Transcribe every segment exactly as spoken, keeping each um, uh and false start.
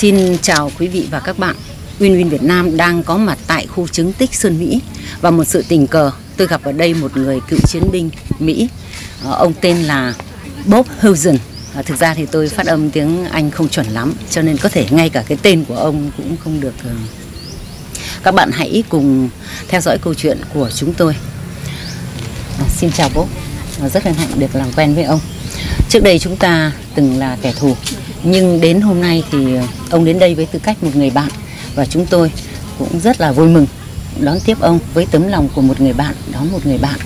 Xin chào quý vị và các bạn. WinWin Việt Nam đang có mặt tại khu chứng tích Sơn Mỹ. Và một sự tình cờ, tôi gặp ở đây một người cựu chiến binh Mỹ. Ông tên là Bob Hudson. Thực ra thì tôi phát âm tiếng Anh không chuẩn lắm, cho nên có thể ngay cả cái tên của ông cũng không được. Các bạn hãy cùng theo dõi câu chuyện của chúng tôi. Xin chào Bob, rất hân hạnh được làm quen với ông. Trước đây chúng ta từng là kẻ thù, nhưng đến hôm nay thì ông đến đây với tư cách một người bạn. Và chúng tôi cũng rất là vui mừng đón tiếp ông với tấm lòng của một người bạn, đón một người bạn.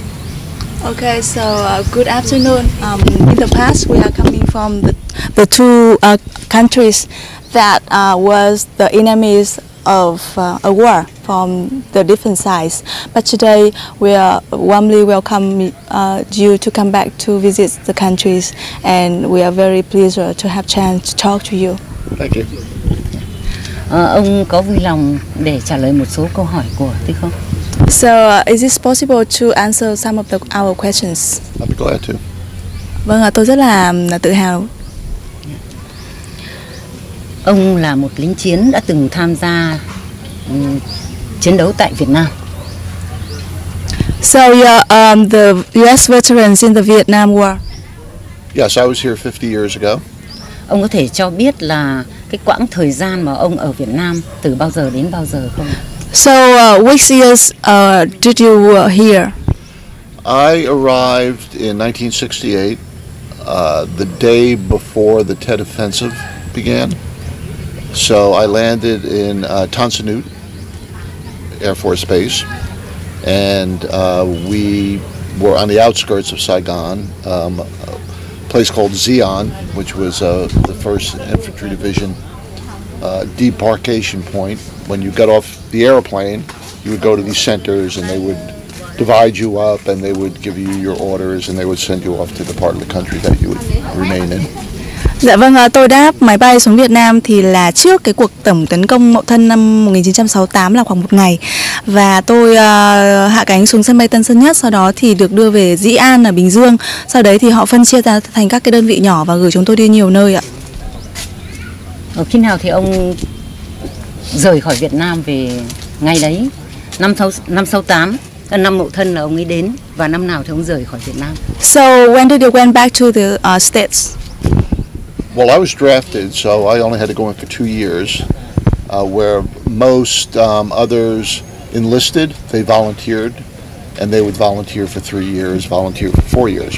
Okay, so uh, good afternoon. Um, in the past, we are coming from the, the two uh, countries that uh, was the enemies of uh, a war from the different sides. But today, we are warmly welcome uh, you to come back to visit the countries, and we are very pleased to have chance to talk to you. Thank you. Uh, ông có vui lòng để trả lời một số câu hỏi của tôi không? So, uh, is it possible to answer some of the, our questions? I'd be glad to. Vâng, tôi rất là tự hào. Ông là một lính chiến đã từng tham gia um, chiến đấu tại Việt Nam. So, you're um, the U S veterans in the Vietnam War. Yes, I was here fifty years ago. Ông có thể cho biết là cái quãng thời gian mà ông ở Việt Nam từ bao giờ đến bao giờ không? So, uh, which years uh, did you uh, here? I arrived in nineteen sixty-eight, uh, the day before the Tet Offensive began. So I landed in uh, Tan Son Nhut Air Force Base, and uh, we were on the outskirts of Saigon, um, a place called Dĩ An, which was uh, the first infantry division Uh, debarkation point. When you got off the airplane, you would go to these centers and they would divide you up and they would give you your orders and they would send you off to the part of the country that you would remain in. Dạ vâng, tôi đáp máy bay xuống Việt Nam thì là trước cái cuộc tổng tấn công Mậu Thân năm một nghìn chín trăm sáu mươi tám là khoảng một ngày. Và tôi uh, hạ cánh xuống sân bay Tân Sơn Nhất, sau đó thì được đưa về Dĩ An ở Bình Dương. Sau đấy thì họ phân chia ra thành các cái đơn vị nhỏ và gửi chúng tôi đi nhiều nơi ạ. Ở khi nào thì ông rời khỏi Việt Nam về ngay đấy? Năm sáu tám, năm Mậu Thân là ông ấy đến, và năm nào thì ông rời khỏi Việt Nam? So when did you went back to the uh, States? Well, I was drafted, so I only had to go in for two years, uh, where most um, others enlisted, they volunteered, and they would volunteer for three years, volunteer for four years.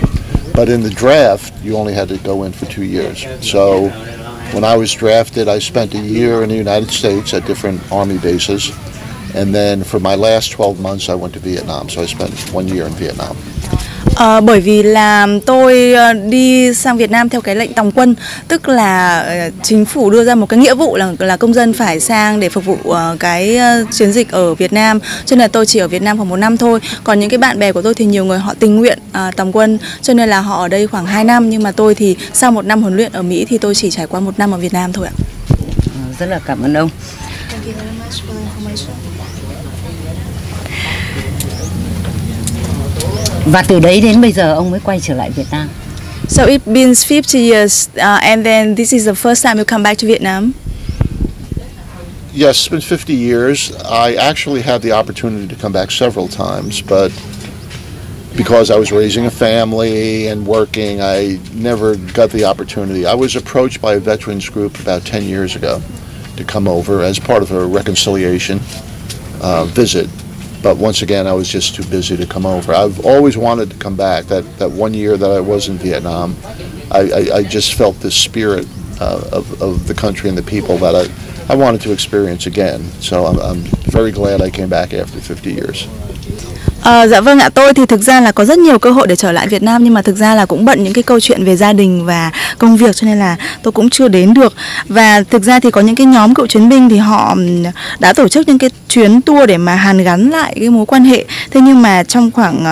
But in the draft, you only had to go in for two years, so when I was drafted, I spent a year in the United States at different army bases, and then for my last twelve months, I went to Vietnam. So I spent one year in Vietnam. À, bởi vì là tôi đi sang Việt Nam theo cái lệnh tòng quân, tức là chính phủ đưa ra một cái nghĩa vụ là là công dân phải sang để phục vụ cái chiến dịch ở Việt Nam, cho nên là tôi chỉ ở Việt Nam khoảng một năm thôi. Còn những cái bạn bè của tôi thì nhiều người họ tình nguyện à, tòng quân, cho nên là họ ở đây khoảng hai năm, nhưng mà tôi thì sau một năm huấn luyện ở Mỹ thì tôi chỉ trải qua một năm ở Việt Nam thôi ạ. À, rất là cảm ơn ông. Và từ đấy đến bây giờ ông mới quay trở lại Việt Nam. So it's been fifty years uh, and then this is the first time you come back to Vietnam. Yes, it's been fifty years. I actually had the opportunity to come back several times, but because I was raising a family and working, I never got the opportunity. I was approached by a veterans group about ten years ago to come over as part of a reconciliation uh, visit. But once again, I was just too busy to come over. I've always wanted to come back. That that one year that I was in Vietnam, I, I, I just felt the spirit uh, of, of the country and the people that I, I wanted to experience again. So I'm, I'm very glad I came back after fifty years. À, dạ vâng ạ, tôi thì thực ra là có rất nhiều cơ hội để trở lại Việt Nam, nhưng mà thực ra là cũng bận những cái câu chuyện về gia đình và công việc, cho nên là tôi cũng chưa đến được. Và thực ra thì có những cái nhóm cựu chiến binh thì họ đã tổ chức những cái chuyến tour để mà hàn gắn lại cái mối quan hệ. Thế nhưng mà trong khoảng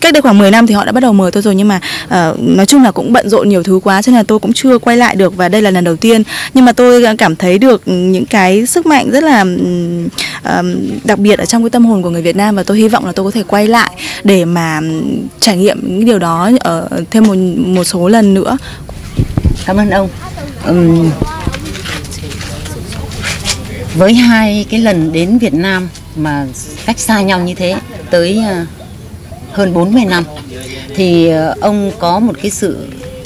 cách đây khoảng mười năm thì họ đã bắt đầu mời tôi rồi, nhưng mà uh, nói chung là cũng bận rộn nhiều thứ quá, cho nên là tôi cũng chưa quay lại được, và đây là lần đầu tiên. Nhưng mà tôi cảm thấy được những cái sức mạnh rất là uh, đặc biệt ở trong cái tâm hồn của người Việt Nam, và tôi hy vọng là tôi có thể quay lại để mà trải nghiệm những điều đó ở thêm một một số lần nữa. Cảm ơn ông. Um, Với hai cái lần đến Việt Nam mà cách xa nhau như thế, tới hơn bốn mươi năm, thì ông có một cái sự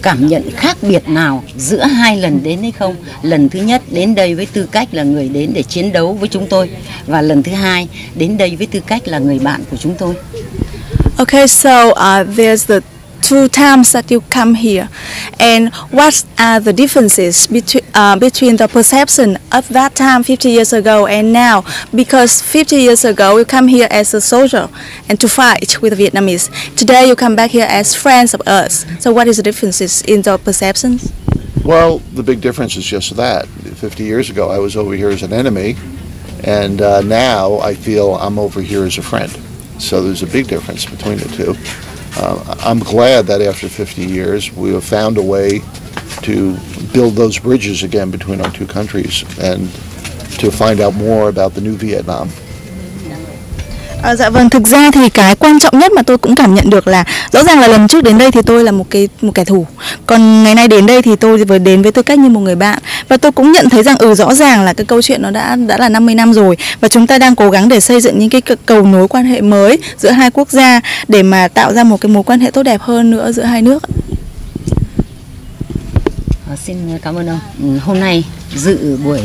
cảm nhận khác biệt nào giữa hai lần đến hay không? Lần thứ nhất đến đây với tư cách là người đến để chiến đấu với chúng tôi, và lần thứ hai đến đây với tư cách là người bạn của chúng tôi. Okay, so uh, there's the two times that you come here, and what are the differences between uh, between the perception of that time fifty years ago and now? Because fifty years ago you come here as a soldier and to fight with the Vietnamese. Today you come back here as friends of us. So what is the differences in the perceptions? Well, the big difference is just that. fifty years ago I was over here as an enemy, and uh, now I feel I'm over here as a friend. So there's a big difference between the two. Uh, I'm glad that after fifty years we have found a way to build those bridges again between our two countries and to find out more about the new Vietnam. À, dạ vâng, thực ra thì cái quan trọng nhất mà tôi cũng cảm nhận được là rõ ràng là lần trước đến đây thì tôi là một cái một kẻ thù, còn ngày nay đến đây thì tôi vừa đến với tư cách như một người bạn, và tôi cũng nhận thấy rằng ừ rõ ràng là cái câu chuyện nó đã đã là năm mươi năm rồi, và chúng ta đang cố gắng để xây dựng những cái cầu nối quan hệ mới giữa hai quốc gia để mà tạo ra một cái mối quan hệ tốt đẹp hơn nữa giữa hai nước. À, xin cảm ơn ông. Hôm nay dự buổi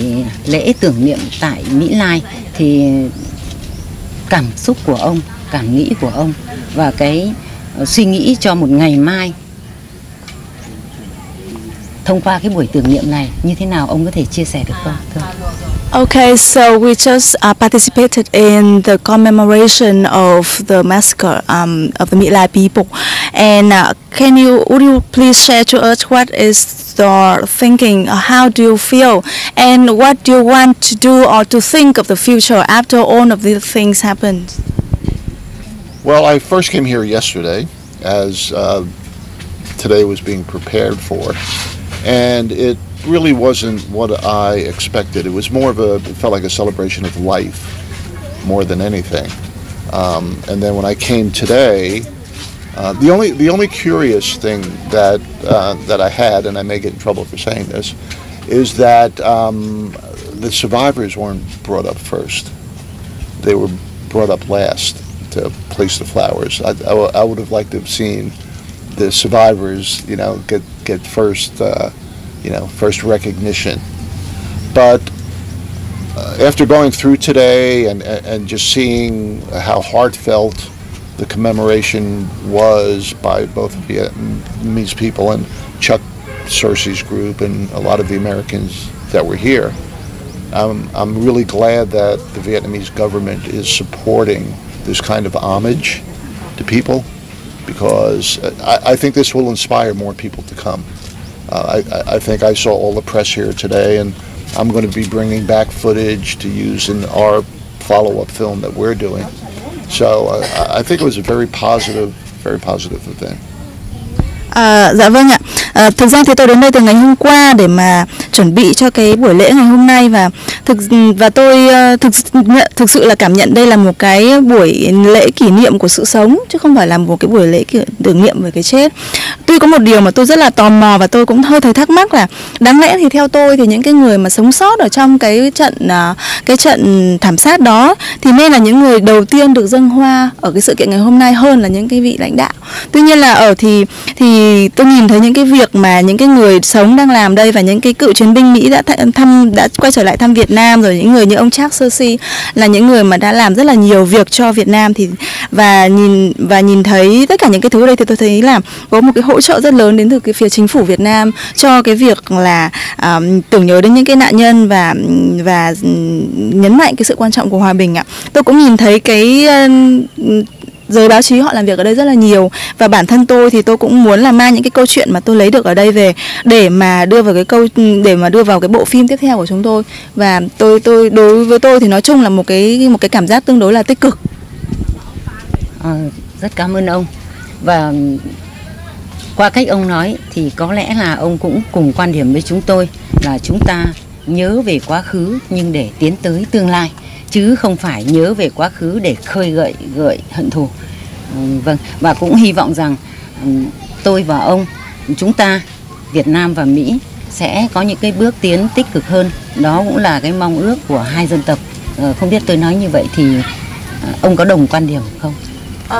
lễ tưởng niệm tại Mỹ Lai thì cảm xúc của ông, cảm nghĩ của ông và cái suy nghĩ cho một ngày mai thông qua cái buổi tưởng niệm này như thế nào, ông có thể chia sẻ được không? Thưa. Okay, so we just uh, participated in the commemoration of the massacre um, of the My Lai people, and uh, can you would you please share to us what is your thinking? How do you feel, and what do you want to do or to think of the future after all of these things happened? Well, I first came here yesterday, as uh, today was being prepared for, and it really wasn't what I expected. It was more of a, it felt like a celebration of life more than anything. Um, and then when I came today, uh, the only the only curious thing that uh, that I had, and I may get in trouble for saying this, is that um, the survivors weren't brought up first. They were brought up last to place the flowers. I, I, I would have liked to have seen the survivors, you know, get get first. Uh, You know, first recognition. But uh, after going through today and, and and just seeing how heartfelt the commemoration was by both Vietnamese people and Chuck Searcy's group and a lot of the Americans that were here, I'm I'm really glad that the Vietnamese government is supporting this kind of homage to people, because I, I think this will inspire more people to come. Uh, I, I think I saw all the press here today, and I'm going to be bringing back footage to use in our follow-up film that we're doing. So uh, I think it was a very positive, very positive event. À, dạ vâng ạ. À, thực ra thì tôi đến đây từ ngày hôm qua để mà chuẩn bị cho cái buổi lễ ngày hôm nay, và thực và tôi thực thực sự là cảm nhận đây là một cái buổi lễ kỷ niệm của sự sống, chứ không phải là một cái buổi lễ tưởng niệm về cái chết. Tuy có một điều mà tôi rất là tò mò và tôi cũng hơi thấy thắc mắc là đáng lẽ thì theo tôi thì những cái người mà sống sót ở trong cái trận cái trận thảm sát đó thì nên là những người đầu tiên được dâng hoa ở cái sự kiện ngày hôm nay hơn là những cái vị lãnh đạo. Tuy nhiên là ở thì thì tôi nhìn thấy những cái việc mà những cái người sống đang làm đây, và những cái cựu chiến binh Mỹ đã thăm đã quay trở lại thăm Việt Nam, rồi những người như ông Chuck Searcy là những người mà đã làm rất là nhiều việc cho Việt Nam, thì và nhìn và nhìn thấy tất cả những cái thứ ở đây thì tôi thấy là có một cái hỗ trợ rất lớn đến từ cái phía chính phủ Việt Nam cho cái việc là um, tưởng nhớ đến những cái nạn nhân và và nhấn mạnh cái sự quan trọng của hòa bình ạ. Tôi cũng nhìn thấy cái uh, giới báo chí họ làm việc ở đây rất là nhiều, và bản thân tôi thì tôi cũng muốn là mang những cái câu chuyện mà tôi lấy được ở đây về để mà đưa vào cái câu để mà đưa vào cái bộ phim tiếp theo của chúng tôi, và tôi tôi đối với tôi thì nói chung là một cái một cái cảm giác tương đối là tích cực. À, rất cảm ơn ông, và qua cách ông nói thì có lẽ là ông cũng cùng quan điểm với chúng tôi là chúng ta nhớ về quá khứ nhưng để tiến tới tương lai, chứ không phải nhớ về quá khứ để khơi gợi gợi hận thù. Vâng, và cũng hy vọng rằng tôi và ông, chúng ta Việt Nam và Mỹ sẽ có những cái bước tiến tích cực hơn. Đó cũng là cái mong ước của hai dân tộc. Uh, không biết tôi nói như vậy thì uh, ông có đồng quan điểm không?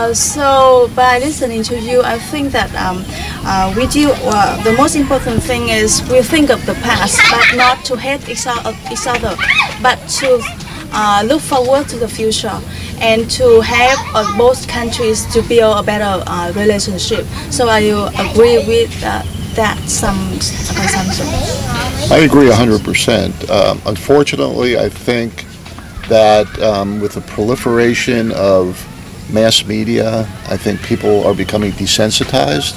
Uh, so by listening to you, I think that um, uh, we do uh, the most important thing is we think of the past, but not to hate each other, but to uh, look forward to the future and to have uh, both countries to build a better uh, relationship. So I agree with uh, that some assumption. I agree one hundred percent. Um, unfortunately, I think that um, with the proliferation of mass media, I think people are becoming desensitized.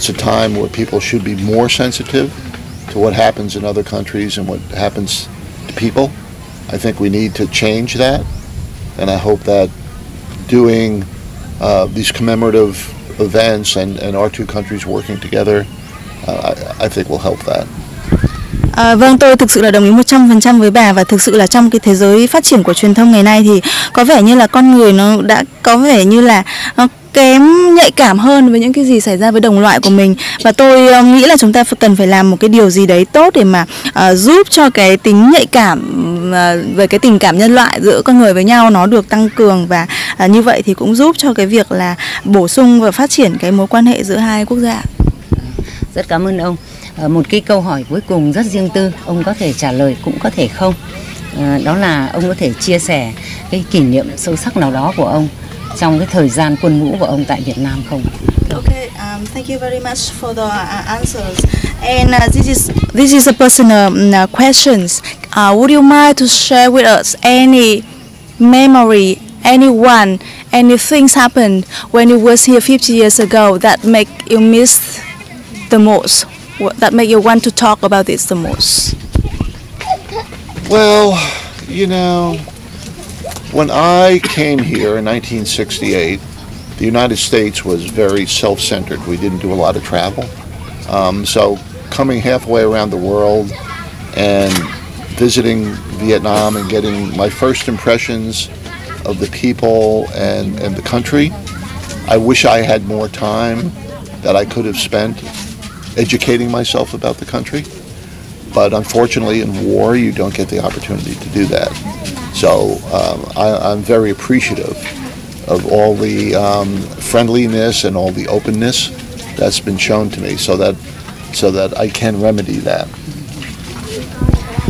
It's a time where people should be more sensitive to what happens in other countries and what happens to people. I think we need to change that, and I hope that doing uh, these commemorative events and, and our two countries working together, uh, I, I think will help that. À, vâng, tôi thực sự là đồng ý một trăm phần trăm với bà, và thực sự là trong cái thế giới phát triển của truyền thông ngày nay thì có vẻ như là con người nó đã có vẻ như là nó kém nhạy cảm hơn với những cái gì xảy ra với đồng loại của mình. Và tôi nghĩ là chúng ta cần phải làm một cái điều gì đấy tốt để mà uh, giúp cho cái tính nhạy cảm uh, về cái tình cảm nhân loại giữa con người với nhau nó được tăng cường, và uh, như vậy thì cũng giúp cho cái việc là bổ sung và phát triển cái mối quan hệ giữa hai quốc gia. Rất cảm ơn ông. Một cái câu hỏi cuối cùng rất riêng tư, ông có thể trả lời cũng có thể không. Đó là ông có thể chia sẻ cái kỷ niệm sâu sắc nào đó của ông trong cái thời gian quân ngũ của ông tại Việt Nam không? Okay, um, thank you very much for the answers. And uh, this is this is a personal uh, questions. Uh, would you mind to share with us any memory, anyone, any things happened when you was here fifty years ago that make you miss the most? That make you want to talk about this the most? Well, you know, when I came here in nineteen sixty-eight, the United States was very self-centered. We didn't do a lot of travel. Um, so coming halfway around the world and visiting Vietnam and getting my first impressions of the people and, and the country, I wish I had more time that I could have spent educating myself about the country, but unfortunately in war you don't get the opportunity to do that. So um, I, I'm very appreciative of all the um, friendliness and all the openness that's been shown to me, so that so that I can remedy that.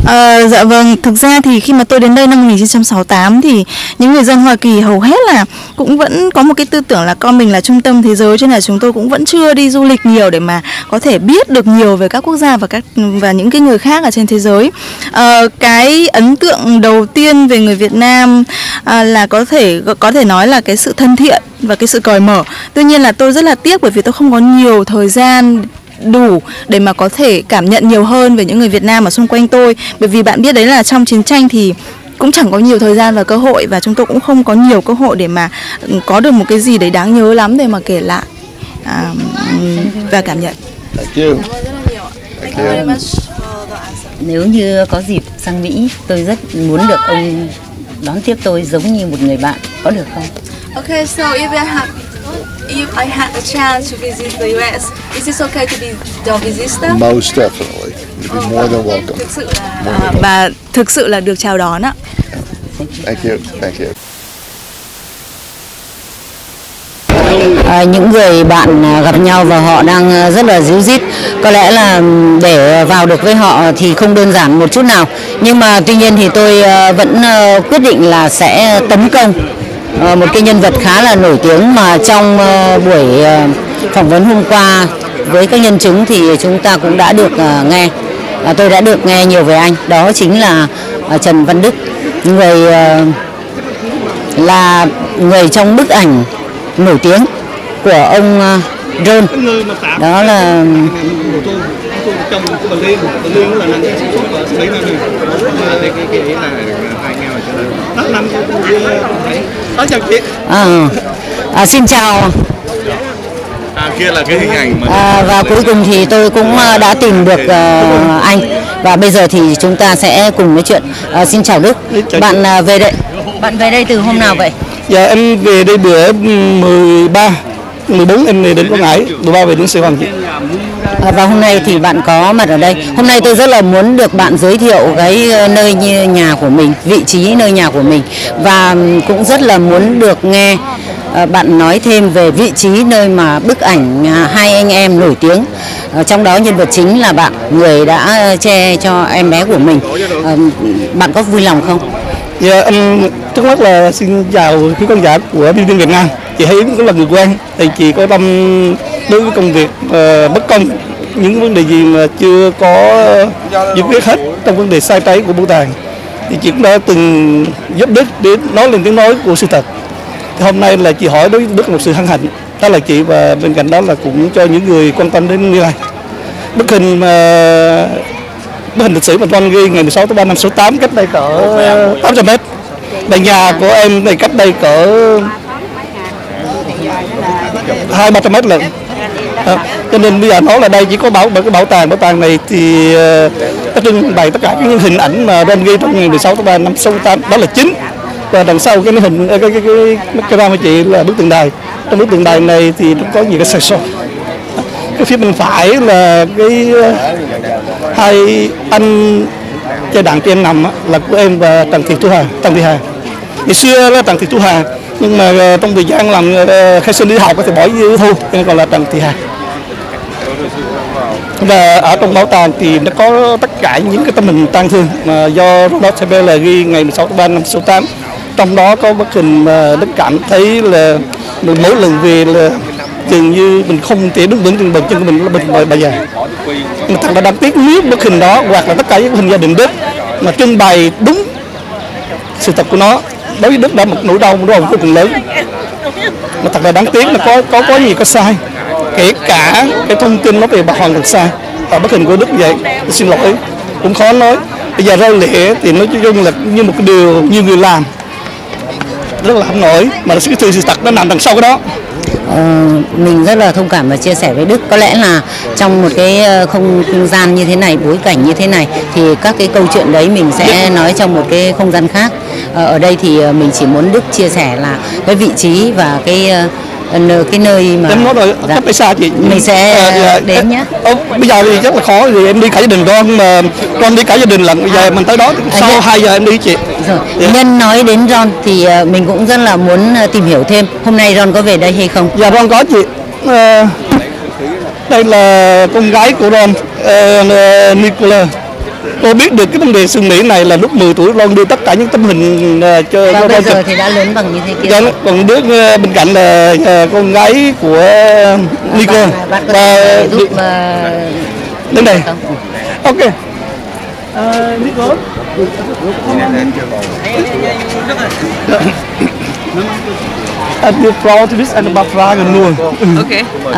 À, dạ vâng, thực ra thì khi mà tôi đến đây năm một nghìn chín trăm sáu mươi tám thì những người dân Hoa Kỳ hầu hết là cũng vẫn có một cái tư tưởng là con mình là trung tâm thế giới, cho nên là chúng tôi cũng vẫn chưa đi du lịch nhiều để mà có thể biết được nhiều về các quốc gia và các và những cái người khác ở trên thế giới. À, cái ấn tượng đầu tiên về người Việt Nam à, là có thể có thể nói là cái sự thân thiện và cái sự cởi mở. Tuy nhiên là tôi rất là tiếc bởi vì tôi không có nhiều thời gian đủ để mà có thể cảm nhận nhiều hơn về những người Việt Nam ở xung quanh tôi, bởi vì bạn biết đấy là trong chiến tranh thì cũng chẳng có nhiều thời gian và cơ hội, và chúng tôi cũng không có nhiều cơ hội để mà có được một cái gì đấy đáng nhớ lắm để mà kể lại à, và cảm nhận. Nếu như có dịp sang Mỹ, tôi rất muốn được ông đón tiếp tôi giống như một người bạn, có được không? Okay, so if I have If I had a chance to visit the U S, is this okay to be your visitor? Most definitely. You'd be more than welcome. Thực sự là bà thực sự là được chào đón ạ. Thank you. Thank you. À, những người bạn gặp nhau và họ đang rất là díu dít. Có lẽ là để vào được với họ thì không đơn giản một chút nào. Nhưng mà tuy nhiên thì tôi vẫn quyết định là sẽ tấn công một cái nhân vật khá là nổi tiếng mà trong buổi phỏng vấn hôm qua với các nhân chứng thì chúng ta cũng đã được nghe. Tôi đã được nghe nhiều về anh. Đó chính là Trần Văn Đức, người là người trong bức ảnh nổi tiếng của ông Ron. Đó là À, à, xin chào. À, kia là cái hình ảnh mà... à, và cuối cùng thì tôi cũng đã tìm được uh, anh, và bây giờ thì chúng ta sẽ cùng nói chuyện. À, xin chào Đức, bạn uh, về đây, bạn về đây từ hôm nào vậy? Dạ em về đây bữa mười ba, mười bốn em về đến Quảng Ngãi, mười ba về đến Sài Gòn chị. À, và hôm nay thì bạn có mặt ở đây. Hôm nay tôi rất là muốn được bạn giới thiệu cái nơi nhà của mình, vị trí nơi nhà của mình, và cũng rất là muốn được nghe bạn nói thêm về vị trí nơi mà bức ảnh hai anh em nổi tiếng, trong đó nhân vật chính là bạn, người đã che cho em bé của mình. Bạn có vui lòng không? Yeah, um, trước mắt là xin chào quý khán giả của WinWin Việt Nam. Chị thấy cũng là người quen, thì chị có tâm đối với công việc uh, bất công, những vấn đề gì mà chưa có giải quyết hết trong vấn đề sai trái của bảo tàng, thì chị cũng đã từng giúp Đức để nói lên tiếng nói của sự thật. Thì hôm nay là chị hỏi đối với Đức một sự hân hạnh, đó là chị, và bên cạnh đó là cũng cho những người quan tâm đến Mỹ Lai. Bức hình mà bức hình lịch sử mà Ron ghi ngày mười sáu tháng ba năm sáu tám cách đây cỡ tám trăm mét. Tại nhà của em này cách đây cỡ hai ba trăm mét lận. À, cho nên bây giờ nói là đây chỉ có bảo cái bảo tàng bảo tàng này thì nó trưng bày tất cả những hình ảnh mà Ron ghi trong ngày mười sáu tháng ba năm sáu tám, đó là chính. Và đằng sau cái hình cái cái cái, cái, cái camera của chị là bức tượng đài. Trong bức tượng đài này thì nó có nhiều cái sai sót. Cái phía bên phải là cái hai anh chơi đàn cho em nằm là của em và Trần Thị Thu Hà. Trần Thị Hà ngày xưa là Trần Thị Thu Hà, nhưng mà trong thời gian làm khai sinh đi học có thể bỏ với Thu, nên còn là Trần Thị Hà. Và ở trong bảo tàng thì nó có tất cả những cái tấm hình tang thương mà do Ronald T P L ghi ngày mười sáu tháng ba năm sáu tám. Trong đó có bức hình mà Đức cảm thấy là mình mỗi lần về là dường như mình không thể đứng vững trên bàn chân của mình, là mình bà già. Mà thật là đáng tiếc nếu bức hình đó hoặc là tất cả những hình gia đình Đức mà trưng bày đúng sự thật của nó, đối với Đức đã một nỗi đau, một nỗi đau vô cùng lớn. Mà thật là đáng tiếc là có có có gì có sai, kể cả cái thông tin nó về bà hoàn toàn sai. Và bức hình của Đức vậy, xin lỗi cũng khó nói. Bây giờ ra lễ thì nói chung là như một cái điều nhiều người làm rất là không nổi, mà sự sự thật nó nằm đằng sau cái đó. Ờ, mình rất là thông cảm và chia sẻ với Đức. Có lẽ là trong một cái không gian như thế này, bối cảnh như thế này, thì các cái câu chuyện đấy mình sẽ nói trong một cái không gian khác. Ở đây thì mình chỉ muốn Đức chia sẻ là cái vị trí và cái cái nơi mà em nói rồi, dạ. Cách xa chị mình sẽ à, đến nhé. Ờ, bây giờ thì rất là khó, thì em đi cả gia đình con, mà con đi cả gia đình lận. Bây giờ mình tới đó sau à, hai giờ em đi chị. Rồi. Yeah. Nhân nói đến Ron thì mình cũng rất là muốn tìm hiểu thêm. Hôm nay Ron có về đây hay không? Dạ Ron có chị. À, đây là con gái của Ron, uh, Nicola. Tôi biết được cái vấn đề Sơn Mỹ này là lúc mười tuổi Ron đưa tất cả những tấm hình uh, cho Ron. Bây giờ chụp thì đã lớn bằng như thế kia. Đó, còn đứa uh, bên cạnh là uh, con gái của uh, Nicola. Bạn, bạn và giúp uh, đến đây. Ok. Uh, Nicola.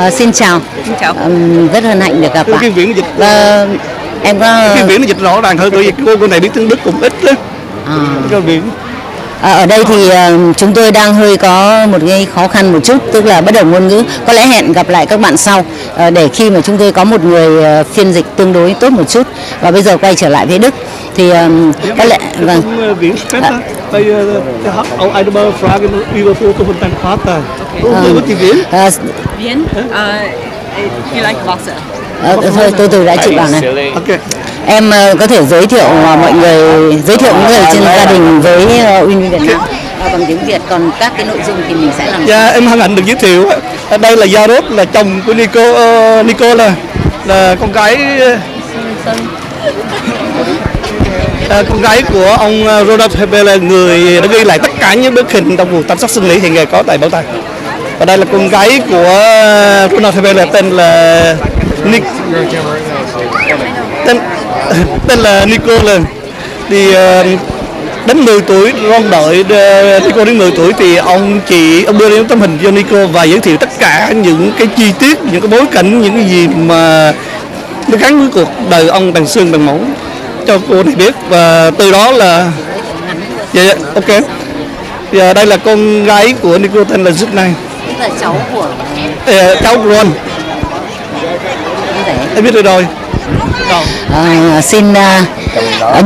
Uh, xin chào, xin chào. Um, rất hân hạnh được gặp bạn. Uh, em có cái biển nó dịch rõ ràng hơn, bởi vì cô cô này biết tiếng Đức cũng ít đó. À. Cái biển. À, ở đây thì uh, chúng tôi đang hơi có một cái khó khăn một chút, tức là bất đồng ngôn ngữ. Có lẽ hẹn gặp lại các bạn sau, uh, để khi mà chúng tôi có một người uh, phiên dịch tương đối tốt một chút. Và bây giờ quay trở lại với Đức thì um, có lẽ vâng. À, thôi tôi từ đã chị bảo này. Okay. Em uh, có thể giới thiệu uh, mọi người, giới thiệu những người trên gia đình với uh, WinWin Việt Nam uh, bằng tiếng Việt, còn các cái nội dung thì mình sẽ làm. Dạ yeah, em hân hạnh được giới thiệu. Ở đây là Jared, là chồng của Nico, uh, Nicola, là con gái uh, con gái của ông Ronald T P L, người đã ghi lại tất cả những bức hình trong cuộc tam sát sinh lý hiện ngày có tại bảo tàng. Và đây là con gái của Ronald T P L tên là Nick, tên, tên là Nicola. Thì đến mười tuổi, Ron đợi Nico đến mười tuổi thì ông chị ông đưa đến tấm hình cho Nico và giới thiệu tất cả những cái chi tiết, những cái bối cảnh, những cái gì mà nó gắn với cuộc đời ông bằng xương bằng máu cho cô này biết. Và từ đó là yeah, ok. Và đây là con gái của Nico tên là Sydney. Tức là cháu của yeah, cháu của Ron. Em biết rồi rồi. À, xin uh,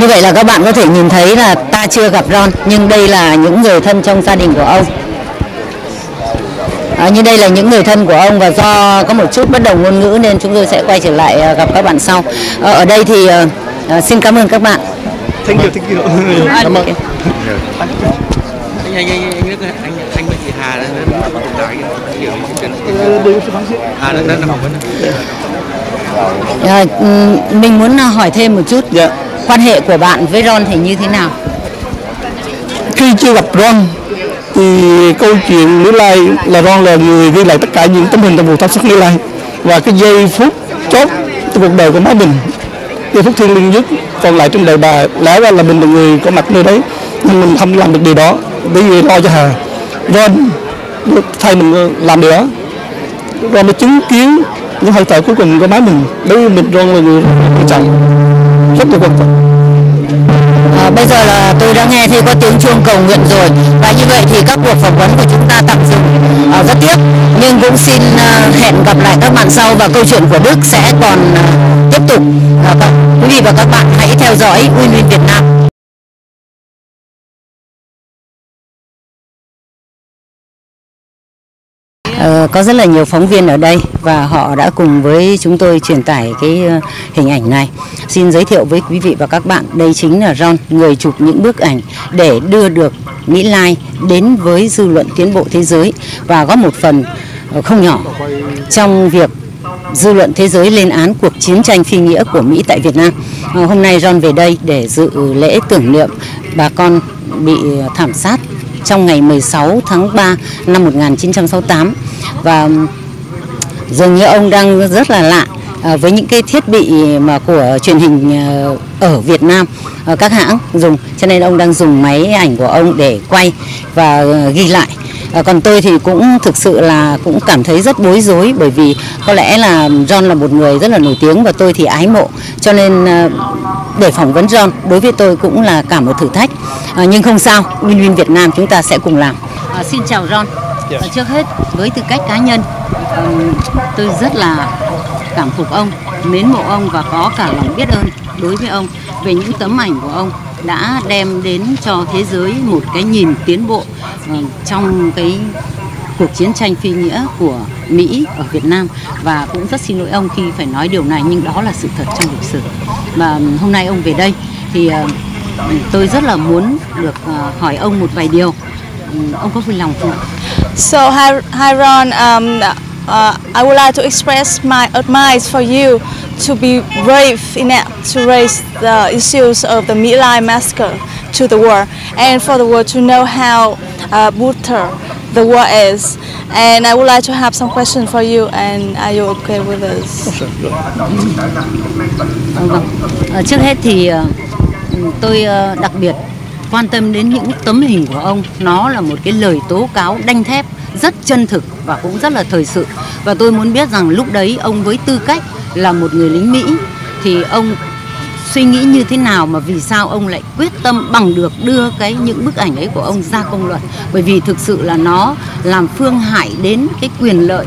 như vậy là các bạn có thể nhìn thấy là ta chưa gặp Ron, nhưng đây là những người thân trong gia đình của ông. À, như đây là những người thân của ông và do có một chút bất đồng ngôn ngữ nên chúng tôi sẽ quay trở lại à, gặp các bạn sau. À, ở đây thì à, xin cảm ơn các bạn. Thank you, thank you. Cảm ơn. Anh anh anh Đức, anh anh với chị Hà nó có tồn tại nhiều mối chuyện. À, nó nó không vấn. Mình muốn hỏi thêm một chút. Dạ. Quan hệ của bạn với Ron thì như thế nào? Khi chưa gặp Ron thì câu chuyện Mỹ Lai là Ron là người ghi lại tất cả những tấm hình trong cuộc thám sát Mỹ Lai và cái giây phút chốt trong cuộc đời của má mình, giây phút thiêng liêng nhất còn lại trên đời bà. Lẽ ra là mình là người có mặt nơi đấy nhưng mình không làm được điều đó bởi vì lo cho Hà. Ron thay mình làm điều đó. Ron đã chứng kiến những hơi thở cuối cùng của má mình. Đối với mình, Ron là người quan trọng, rất là quan trọng. À, bây giờ là tôi đã nghe thấy có tiếng chuông cầu nguyện rồi và như vậy thì các cuộc phỏng vấn của chúng ta tạm dừng. À, rất tiếc nhưng cũng xin uh, hẹn gặp lại các bạn sau và câu chuyện của Đức sẽ còn uh, tiếp tục. À, và, quý vị và các bạn hãy theo dõi WinWin Việt Nam. Uh, có rất là nhiều phóng viên ở đây và họ đã cùng với chúng tôi truyền tải cái uh, hình ảnh này. Xin giới thiệu với quý vị và các bạn, đây chính là Ron, người chụp những bức ảnh để đưa được Mỹ Lai đến với dư luận tiến bộ thế giới và góp một phần uh, không nhỏ trong việc dư luận thế giới lên án cuộc chiến tranh phi nghĩa của Mỹ tại Việt Nam. Uh, hôm nay Ron về đây để dự lễ tưởng niệm bà con bị thảm sát trong ngày mười sáu tháng ba năm một nghìn chín trăm sáu mươi tám và dường như ông đang rất là lạ với những cái thiết bị mà của truyền hình ở Việt Nam, các hãng dùng, cho nên ông đang dùng máy ảnh của ông để quay và ghi lại. Còn tôi thì cũng thực sự là cũng cảm thấy rất bối rối bởi vì có lẽ là Ron là một người rất là nổi tiếng và tôi thì ái mộ, cho nên để phỏng vấn Ron đối với tôi cũng là cả một thử thách. À, nhưng không sao, WinWin Việt Nam chúng ta sẽ cùng làm. À, xin chào Ron. Yes. À, trước hết với tư cách cá nhân, à, tôi rất là cảm phục ông, mến mộ ông và có cả lòng biết ơn đối với ông về những tấm ảnh của ông đã đem đến cho thế giới một cái nhìn tiến bộ à, trong cái cuộc chiến tranh phi nghĩa của Mỹ ở Việt Nam. Và cũng rất xin lỗi ông khi phải nói điều này nhưng đó là sự thật trong lịch sử. Và hôm nay ông về đây thì à, tôi rất là muốn được uh, hỏi ông một vài điều. Um, ông có vui lòng không? So hi, hi Ron, um, uh, I would like to express my advice for you to be brave enough to raise the issues of the My Lai massacre to the world and for the world to know how uh, brutal the war is. And I would like to have some questions for you and are you okay with us? Uh, trước hết thì uh, tôi đặc biệt quan tâm đến những tấm hình của ông. Nó là một cái lời tố cáo đanh thép, rất chân thực và cũng rất là thời sự. Và tôi muốn biết rằng lúc đấy ông với tư cách là một người lính Mỹ thì ông suy nghĩ như thế nào mà vì sao ông lại quyết tâm bằng được đưa cái những bức ảnh ấy của ông ra công luận. Bởi vì thực sự là nó làm phương hại đến cái quyền lợi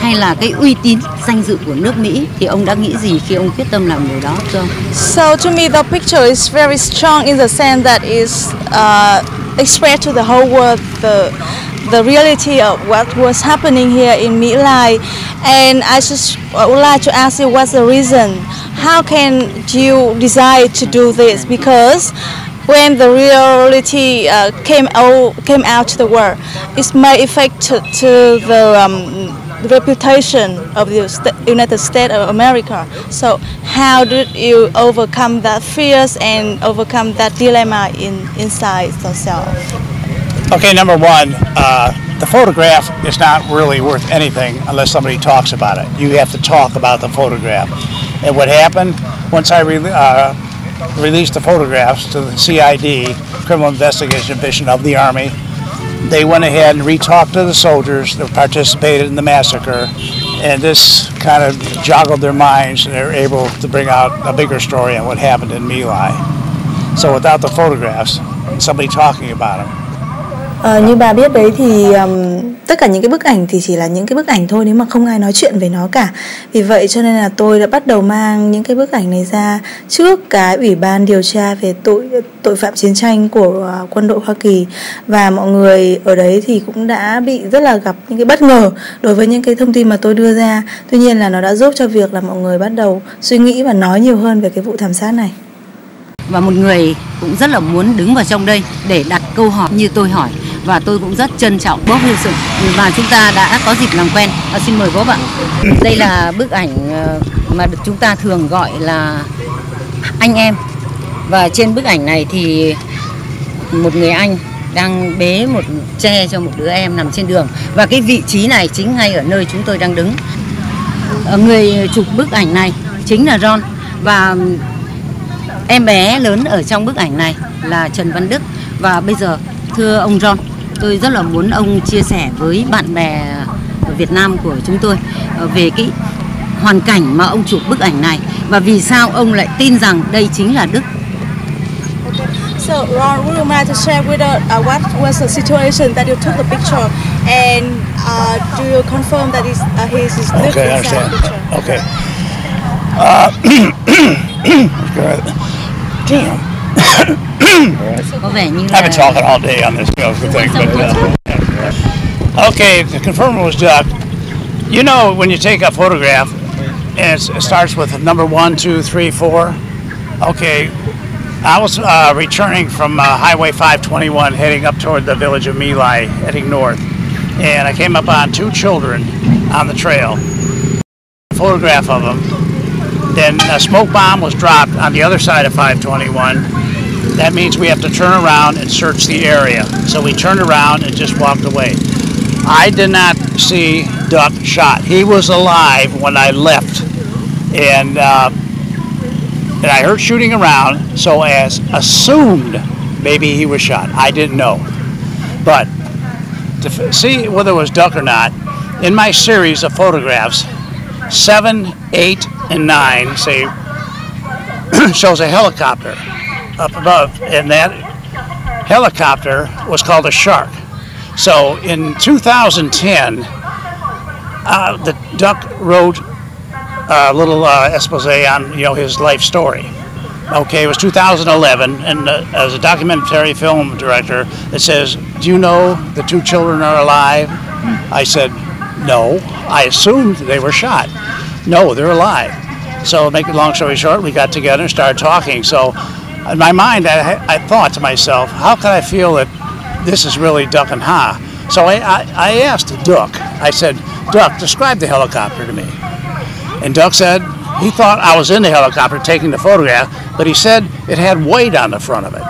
hay là cái uy tín danh dự của nước Mỹ, thì ông đã nghĩ gì khi ông quyết tâm làm điều đó thưa ông? So to me the picture is very strong in the sense that is uh, expressed to the whole world the the reality of what was happening here in Mỹ Lai, and I just would like to ask you what's the reason? How can you decide to do this? Because when the reality uh, came out came out to the world, it may affect to, to the um, the reputation of the United States of America. So how did you overcome that fears and overcome that dilemma in inside yourself? Okay, number one, uh, the photograph is not really worth anything unless somebody talks about it. You have to talk about the photograph. And what happened, once I re uh, released the photographs to the C I D, Criminal Investigation Division of the Army, they went ahead and re-talked to the soldiers that participated in the massacre, and this kind of joggled their minds and they were able to bring out a bigger story on what happened in My Lai. So without the photographs and somebody talking about them. Uh, như bà biết đấy thì um, tất cả những cái bức ảnh thì chỉ là những cái bức ảnh thôi nếu mà không ai nói chuyện về nó cả. Vì vậy cho nên là tôi đã bắt đầu mang những cái bức ảnh này ra trước cái Ủy ban điều tra về tội tội phạm chiến tranh của quân đội Hoa Kỳ, và mọi người ở đấy thì cũng đã bị rất là gặp những cái bất ngờ đối với những cái thông tin mà tôi đưa ra. Tuy nhiên là nó đã giúp cho việc là mọi người bắt đầu suy nghĩ và nói nhiều hơn về cái vụ thảm sát này. Và một người cũng rất là muốn đứng vào trong đây để đặt câu hỏi như tôi hỏi, và tôi cũng rất trân trọng Bob Hudson và chúng ta đã có dịp làm quen. À, xin mời Bob ạ. Đây là bức ảnh mà được chúng ta thường gọi là anh em, và trên bức ảnh này thì một người anh đang bế một che cho một đứa em nằm trên đường, và cái vị trí này chính ngay ở nơi chúng tôi đang đứng. Người chụp bức ảnh này chính là Ron, và em bé lớn ở trong bức ảnh này là Trần Văn Đức. Và bây giờ, thưa ông Ron, tôi rất là muốn ông chia sẻ với bạn bè ở Việt Nam của chúng tôi về cái hoàn cảnh mà ông chụp bức ảnh này, và vì sao ông lại tin rằng đây chính là Đức. So Ron, would you mind to share with us uh, what was the situation that you took the picture, and uh, do you confirm that is uh, his is Đức? Okay, understand. Okay. Uh, Damn. I've been talking all day on this thing, but uh, okay, the confirmer was Chuck. You know, when you take a photograph, and it starts with number one, two, three, four. Okay, I was uh, returning from uh, Highway five twenty-one, heading up toward the village of Mỹ Lai, heading north, and I came up on two children on the trail. Photograph of them. Then a smoke bomb was dropped on the other side of five twenty-one. That means we have to turn around and search the area. So we turned around and just walked away. I did not see Duck shot. He was alive when I left. And, uh, and I heard shooting around, so as assumed maybe he was shot. I didn't know. But to see whether it was Duck or not, in my series of photographs, seven, eight, and nine say shows a helicopter up above, and that helicopter was called a Shark. So in two thousand ten, uh, the Duck wrote a little uh, expose on you know his life story. Okay, it was two thousand eleven, and uh, as a documentary film director, it says, "Do you know the two children are alive?" I said, "No, I assumed they were shot. No, they're alive." So, make a long story short, we got together and started talking. So, in my mind, I, I thought to myself, how could I feel that this is really Duck and Ha? So, I, I, I asked Duck, I said, "Duck, describe the helicopter to me." And Duck said he thought I was in the helicopter taking the photograph, but he said it had white on the front of it.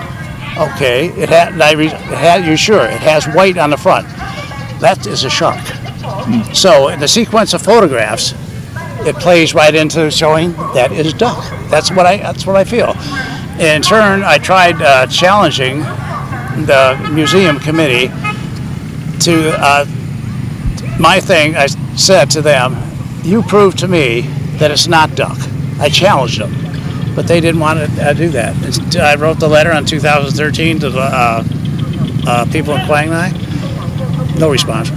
Okay, it had, it had you're sure, it has white on the front. That is a shark. So, in the sequence of photographs, it plays right into showing that is Duck. That's what I. That's what I feel. In turn, I tried uh, challenging the museum committee to uh, my thing. I said to them, "You prove to me that it's not Duck." I challenged them, but they didn't want to uh, do that. And I wrote the letter in two thousand thirteen to the uh, uh, people in Quang Nai. No response.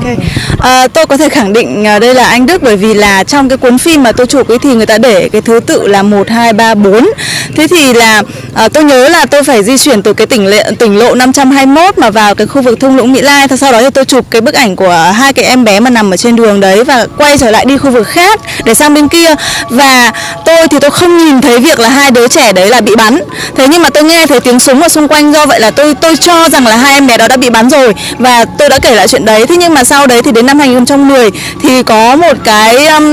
Okay. À, tôi có thể khẳng định đây là anh Đức, bởi vì là trong cái cuốn phim mà tôi chụp ấy thì người ta để cái thứ tự là một, hai, ba, bốn. Thế thì là à, tôi nhớ là tôi phải di chuyển từ cái tỉnh, lệ, tỉnh lộ năm trăm hai mươi mốt mà vào cái khu vực thung lũng Mỹ Lai. Sau đó thì tôi chụp cái bức ảnh của hai cái em bé mà nằm ở trên đường đấy và quay trở lại đi khu vực khác để sang bên kia. Và tôi thì tôi không nhìn thấy việc là hai đứa trẻ đấy là bị bắn. Thế nhưng mà tôi nghe thấy tiếng súng ở xung quanh, do vậy là tôi tôi cho rằng là hai em bé đó đã bị bắn rồi. Và tôi đã kể lại chuyện đấy. Thế nhưng mà sau đấy thì đến năm hai nghìn không trăm mười thì có một cái um,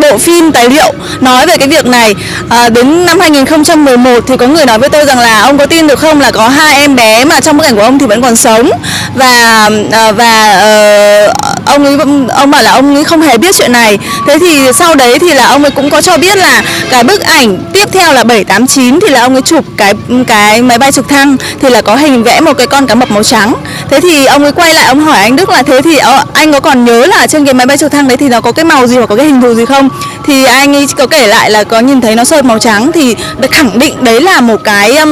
bộ phim tài liệu nói về cái việc này. À, đến năm hai nghìn không trăm mười một thì có người nói với tôi rằng là ông có tin được không là có hai em bé mà trong bức ảnh của ông thì vẫn còn sống, và uh, và uh, ông ấy ông bảo là ông ấy không hề biết chuyện này. Thế thì sau đấy thì là ông ấy cũng có cho biết là cái bức ảnh tiếp theo là bảy tám chín thì là ông ấy chụp cái cái máy bay trực thăng thì là có hình vẽ một cái con cá mập màu trắng. Thế thì ông ấy quay lại ông hỏi anh Đức là thế thì anh có còn nhớ là trên cái máy bay trực thăng đấy thì nó có cái màu gì hoặc có cái hình thù gì không? thì anh ấy có kể lại là có nhìn thấy nó sợt màu trắng, thì khẳng định đấy là một cái um,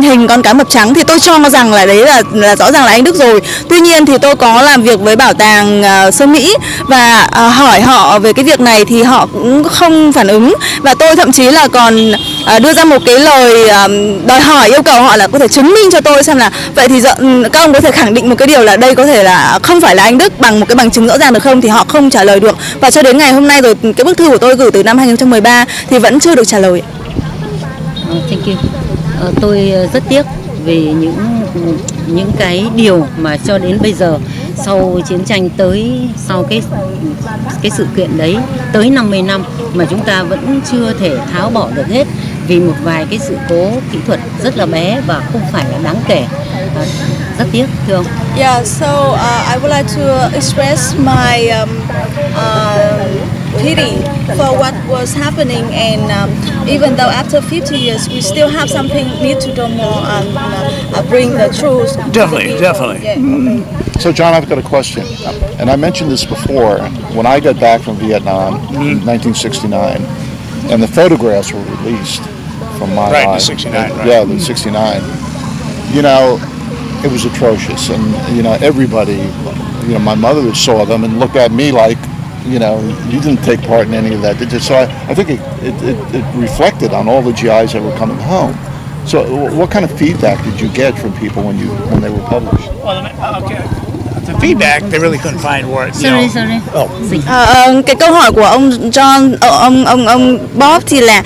hình con cá mập trắng, thì tôi cho rằng là đấy là, là rõ ràng là anh Đức rồi. Tuy nhiên thì tôi có làm việc với bảo tàng uh, Sơn Mỹ và uh, hỏi họ về cái việc này thì họ cũng không phản ứng, và tôi thậm chí là còn uh, đưa ra một cái lời uh, đòi hỏi, yêu cầu họ là có thể chứng minh cho tôi xem là vậy thì các ông có thể khẳng định một cái điều là đây có thể là không phải là anh Đức bằng một cái bằng chứng rõ ràng được không, thì họ không trả lời được. Và cho đến ngày hôm nay rồi, cái bức thư của tôi gửi từ năm hai không một ba thì vẫn chưa được trả lời. Thank you. Tôi rất tiếc về những những cái điều mà cho đến bây giờ, sau chiến tranh tới, sau cái cái sự kiện đấy tới năm mươi năm mà chúng ta vẫn chưa thể tháo bỏ được hết, vì một vài cái sự cố kỹ thuật rất là bé và không phải là đáng kể. Uh, rất tiếc, thưa ông. Yeah, so uh, I would like to express my um, uh, pity for what was happening, and um, even though after fifty years we still have something need to do more and uh, bring the truth. Definitely, definitely. Yeah. Mm-hmm. So John, I've got a question, and I mentioned this before. When I got back from Vietnam mm-hmm. in nineteen sixty-nine, and the photographs were released from my right, life. The sixty-nine, and, right? Yeah, the sixty-nine. You know, it was atrocious, and you know everybody, you know my mother saw them and looked at me like, you know, you didn't take part in any of that, did you? So I, I think it, it, it, it reflected on all the G Is that were coming home. So what kind of feedback did you get from people when you when they were published? Well, okay. The feedback, they really couldn't find words. Sorry, sorry. Oh. Uh, cái câu hỏi của ông John, ông ông ông Bob thì là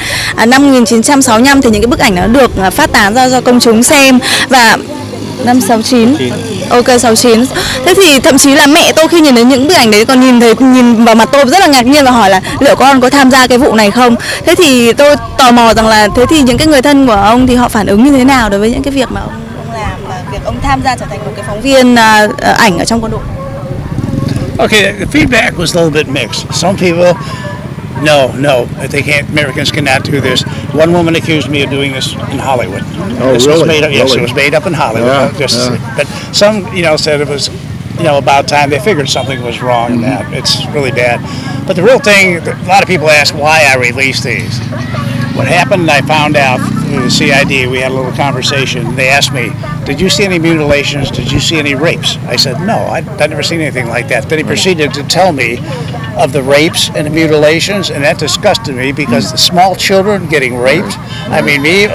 năm một nghìn chín trăm sáu mươi lăm thì những cái bức ảnh nó được phát tán ra cho công chúng xem, và năm sáu mươi chín. Ok, sáu mươi chín. Thế thì thậm chí là mẹ tôi khi nhìn đến những bức ảnh đấy còn nhìn thấy nhìn vào mặt tôi rất là ngạc nhiên và hỏi là liệu con có tham gia cái vụ này không. Thế thì tôi tò mò rằng là thế thì những cái người thân của ông thì họ phản ứng như thế nào đối với những cái việc mà ông, ông làm và việc ông tham gia trở thành một cái phóng viên uh, ảnh ở trong quân đội? Okay, the feedback was a little bit mixed. Some people no, no, they can't. Americans cannot do this. One woman accused me of doing this in Hollywood. Oh, this really? Was made up, yes, really? It was made up in Hollywood. Yeah, uh, just, yeah. But some, you know, said it was, you know, about time they figured something was wrong. Mm-hmm. In that it's really bad. But the real thing, a lot of people ask why I released these. What happened? I found out through the C I D. We had a little conversation. They asked me, "Did you see any mutilations? Did you see any rapes?" I said, "No, I'd, I'd never seen anything like that." Then he proceeded to tell me of the rapes and the mutilations, and that disgusted me because the small children getting raped. I mean, me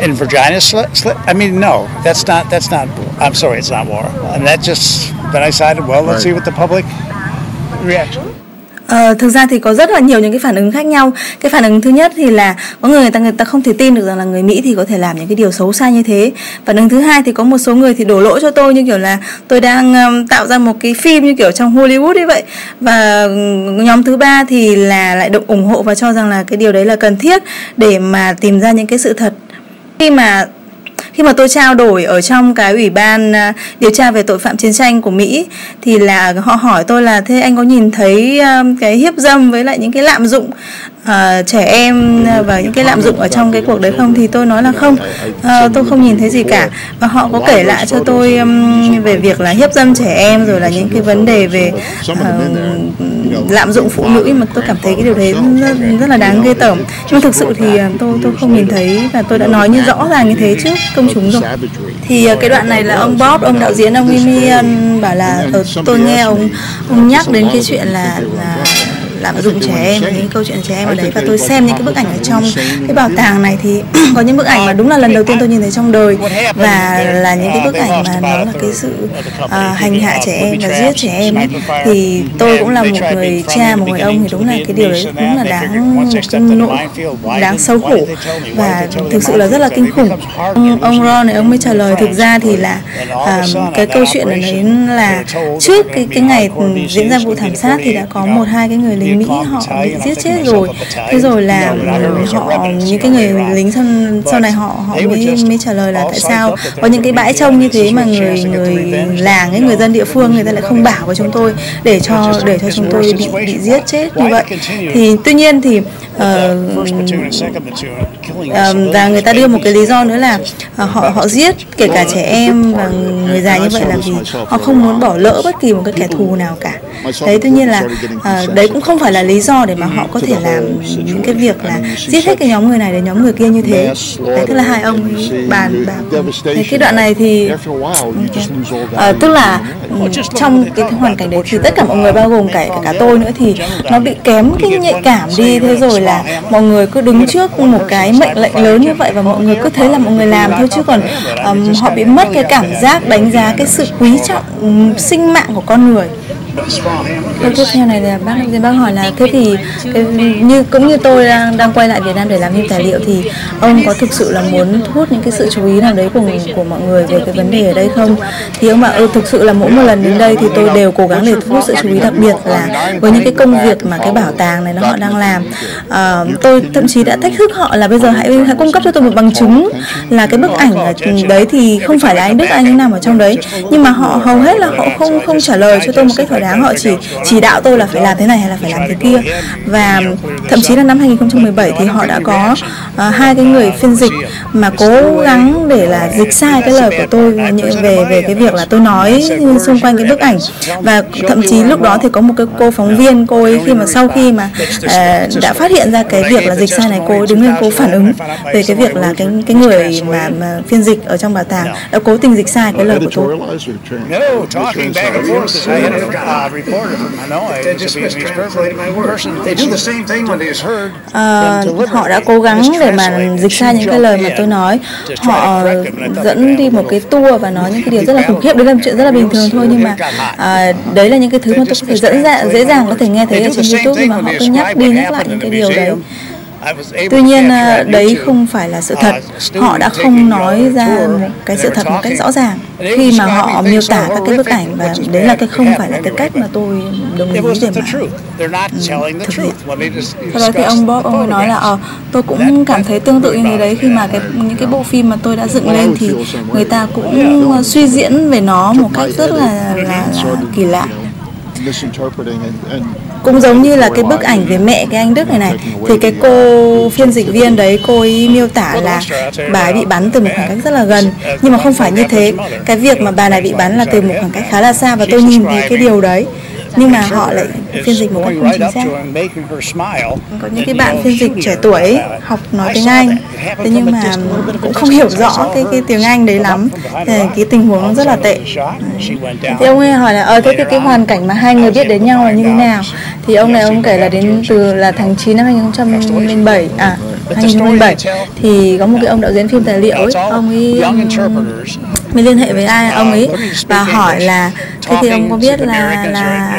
in vagina slit. Sli I mean, no, that's not. That's not. I'm sorry, it's not war. And that just. Then I decided, well, let's see what the public reaction. Uh, thực ra thì có rất là nhiều những cái phản ứng khác nhau. Cái phản ứng thứ nhất thì là có người người ta người ta không thể tin được rằng là người Mỹ thì có thể làm những cái điều xấu xa như thế. Phản ứng thứ hai thì có một số người thì đổ lỗi cho tôi như kiểu là tôi đang um, tạo ra một cái phim như kiểu trong Hollywood ấy vậy. Và nhóm thứ ba thì là lại động ủng hộ và cho rằng là cái điều đấy là cần thiết để mà tìm ra những cái sự thật. Khi mà Khi mà tôi trao đổi ở trong cái ủy ban điều tra về tội phạm chiến tranh của Mỹ thì là họ hỏi tôi là thế anh có nhìn thấy cái hiếp dâm với lại những cái lạm dụng uh, trẻ em và những cái lạm dụng ở trong cái cuộc đấy không, thì tôi nói là không, uh, tôi không nhìn thấy gì cả. Và họ có kể lại cho tôi um, về việc là hiếp dâm trẻ em rồi là những cái vấn đề về uh, lạm dụng phụ nữ, mà tôi cảm thấy cái điều đấy rất, rất là đáng ghê tởm. Nhưng thực sự thì tôi tôi không nhìn thấy, và tôi đã nói như rõ ràng như thế trước công chúng rồi. Thì cái đoạn này là ông Bob, ông đạo diễn, ông William bảo là ở, tôi nghe ông ông nhắc đến cái chuyện là, là lạm dụng trẻ em, những câu chuyện trẻ em ở đấy, và tôi xem những cái bức ảnh ở trong cái bảo tàng này thì có những bức ảnh mà đúng là lần đầu tiên tôi nhìn thấy trong đời, và là những cái bức ảnh mà nó là cái sự uh, hành hạ trẻ em và giết trẻ em ấy. Thì tôi cũng là một người cha, một người ông, thì đúng là cái điều đấy đúng là đáng nỗi, đáng xấu hổ và thực sự là rất là kinh khủng. Ông, ông Ron này ông mới trả lời thực ra thì là uh, cái câu chuyện đấy là trước cái, cái ngày diễn ra vụ thảm sát thì đã có một hai cái người lính Mỹ họ bị giết chết rồi. Thế rồi là họ những cái người lính sau, sau này họ họ mới mới trả lời là tại sao có những cái bãi trông như thế mà người người làng ấy, người dân địa phương người ta lại không bảo với chúng tôi để cho để cho chúng tôi bị bị giết chết như vậy. Thì tuy nhiên thì uh, và người ta đưa một cái lý do nữa là họ họ giết kể cả trẻ em và người già như vậy là vì họ không muốn bỏ lỡ bất kỳ một cái kẻ thù nào cả. Đấy, tuy nhiên là uh, đấy cũng không phải là lý do để mà họ có thể làm những cái việc là giết hết cái nhóm người này đến nhóm người kia như thế. Đấy, tức là hai ông bàn bạc. Cái đoạn này thì okay. uh, tức là trong cái hoàn cảnh đấy thì tất cả mọi người bao gồm cả cả tôi nữa thì nó bị kém cái nhạy cảm đi. Thế rồi là mọi người cứ đứng trước một cái mệnh lệnh lớn như vậy và mọi người cứ thế là mọi người làm thôi, chứ còn um, họ bị mất cái cảm giác đánh giá cái sự quý trọng um, sinh mạng của con người. Câu tiếp theo này là bác bác hỏi là thế thì cái, như cũng như tôi đang đang quay lại Việt Nam để làm phim tài liệu thì ông có thực sự là muốn thu hút những cái sự chú ý nào đấy của của mọi người về cái vấn đề ở đây không? Thì ông bảo ừ, thực sự là mỗi một lần đến đây thì tôi đều cố gắng để thu hút sự chú ý, đặc biệt là với những cái công việc mà cái bảo tàng này nó họ đang làm. À, tôi thậm chí đã thách thức họ là bây giờ hãy hãy cung cấp cho tôi một bằng chứng là cái bức ảnh đấy thì không phải là anh Đức anh ấy nằm ở trong đấy, nhưng mà họ hầu hết là họ không không trả lời cho tôi một cách thỏa đáng. Họ chỉ chỉ đạo tôi là phải làm thế này hay là phải làm thế kia. Và thậm chí là năm hai không một bảy thì họ đã có uh, hai cái người phiên dịch mà cố gắng để là dịch sai cái lời của tôi về về cái việc là tôi nói xung quanh cái bức ảnh. Và thậm chí lúc đó thì có một cái cô phóng viên, cô ấy khi mà sau khi mà uh, đã phát hiện ra cái việc là dịch sai này, cô ấy đứng lên cô phản ứng về cái việc là cái cái người mà, mà phiên dịch ở trong bảo tàng đã cố tình dịch sai cái lời của tôi. À, họ đã cố gắng để mà dịch sai những cái lời mà tôi nói. Họ dẫn đi một cái tour và nói những cái điều rất là khủng khiếp. Đấy là một chuyện rất là bình thường thôi, nhưng mà à, đấy là những cái thứ mà tôi có thể dẫn ra, dễ dàng có thể nghe thấy ở trên YouTube, mà họ cứ nhắc đi nhắc lại những cái điều đấy. Tuy nhiên đấy không phải là sự thật. Họ đã không nói ra cái sự thật một cách rõ ràng khi mà họ miêu tả các cái bức ảnh, và đấy là cái không phải là cái cách mà tôi đồng ý để mà thực hiện. Sau đó thì ông Bob ông ấy nói là ờ, tôi cũng cảm thấy tương tự như thế đấy, khi mà cái, những cái bộ phim mà tôi đã dựng lên thì người ta cũng suy diễn về nó một cách rất là, là, là kỳ lạ. Cũng giống như là cái bức ảnh về mẹ cái anh Đức này này, thì cái cô phiên dịch viên đấy, cô ấy miêu tả là bà ấy bị bắn từ một khoảng cách rất là gần, nhưng mà không phải như thế. Cái việc mà bà này bị bắn là từ một khoảng cách khá là xa, và tôi nhìn thấy cái điều đấy, nhưng mà họ lại phiên dịch một cách không chính xác. Có những cái bạn phiên dịch trẻ tuổi học nói tiếng Anh, thế nhưng mà cũng không hiểu rõ cái, cái tiếng Anh đấy lắm, thì cái tình huống rất là tệ. Thì ông ấy hỏi là ờ thế cái, cái hoàn cảnh mà hai người biết đến nhau là như thế nào? Thì ông này ông kể là đến từ là tháng chín năm hai không không bảy, à hai không không bảy thì có một cái ông đạo diễn phim tài liệu ấy, ông ấy mới liên hệ với ai ông ấy và hỏi là thế thì ông có biết là là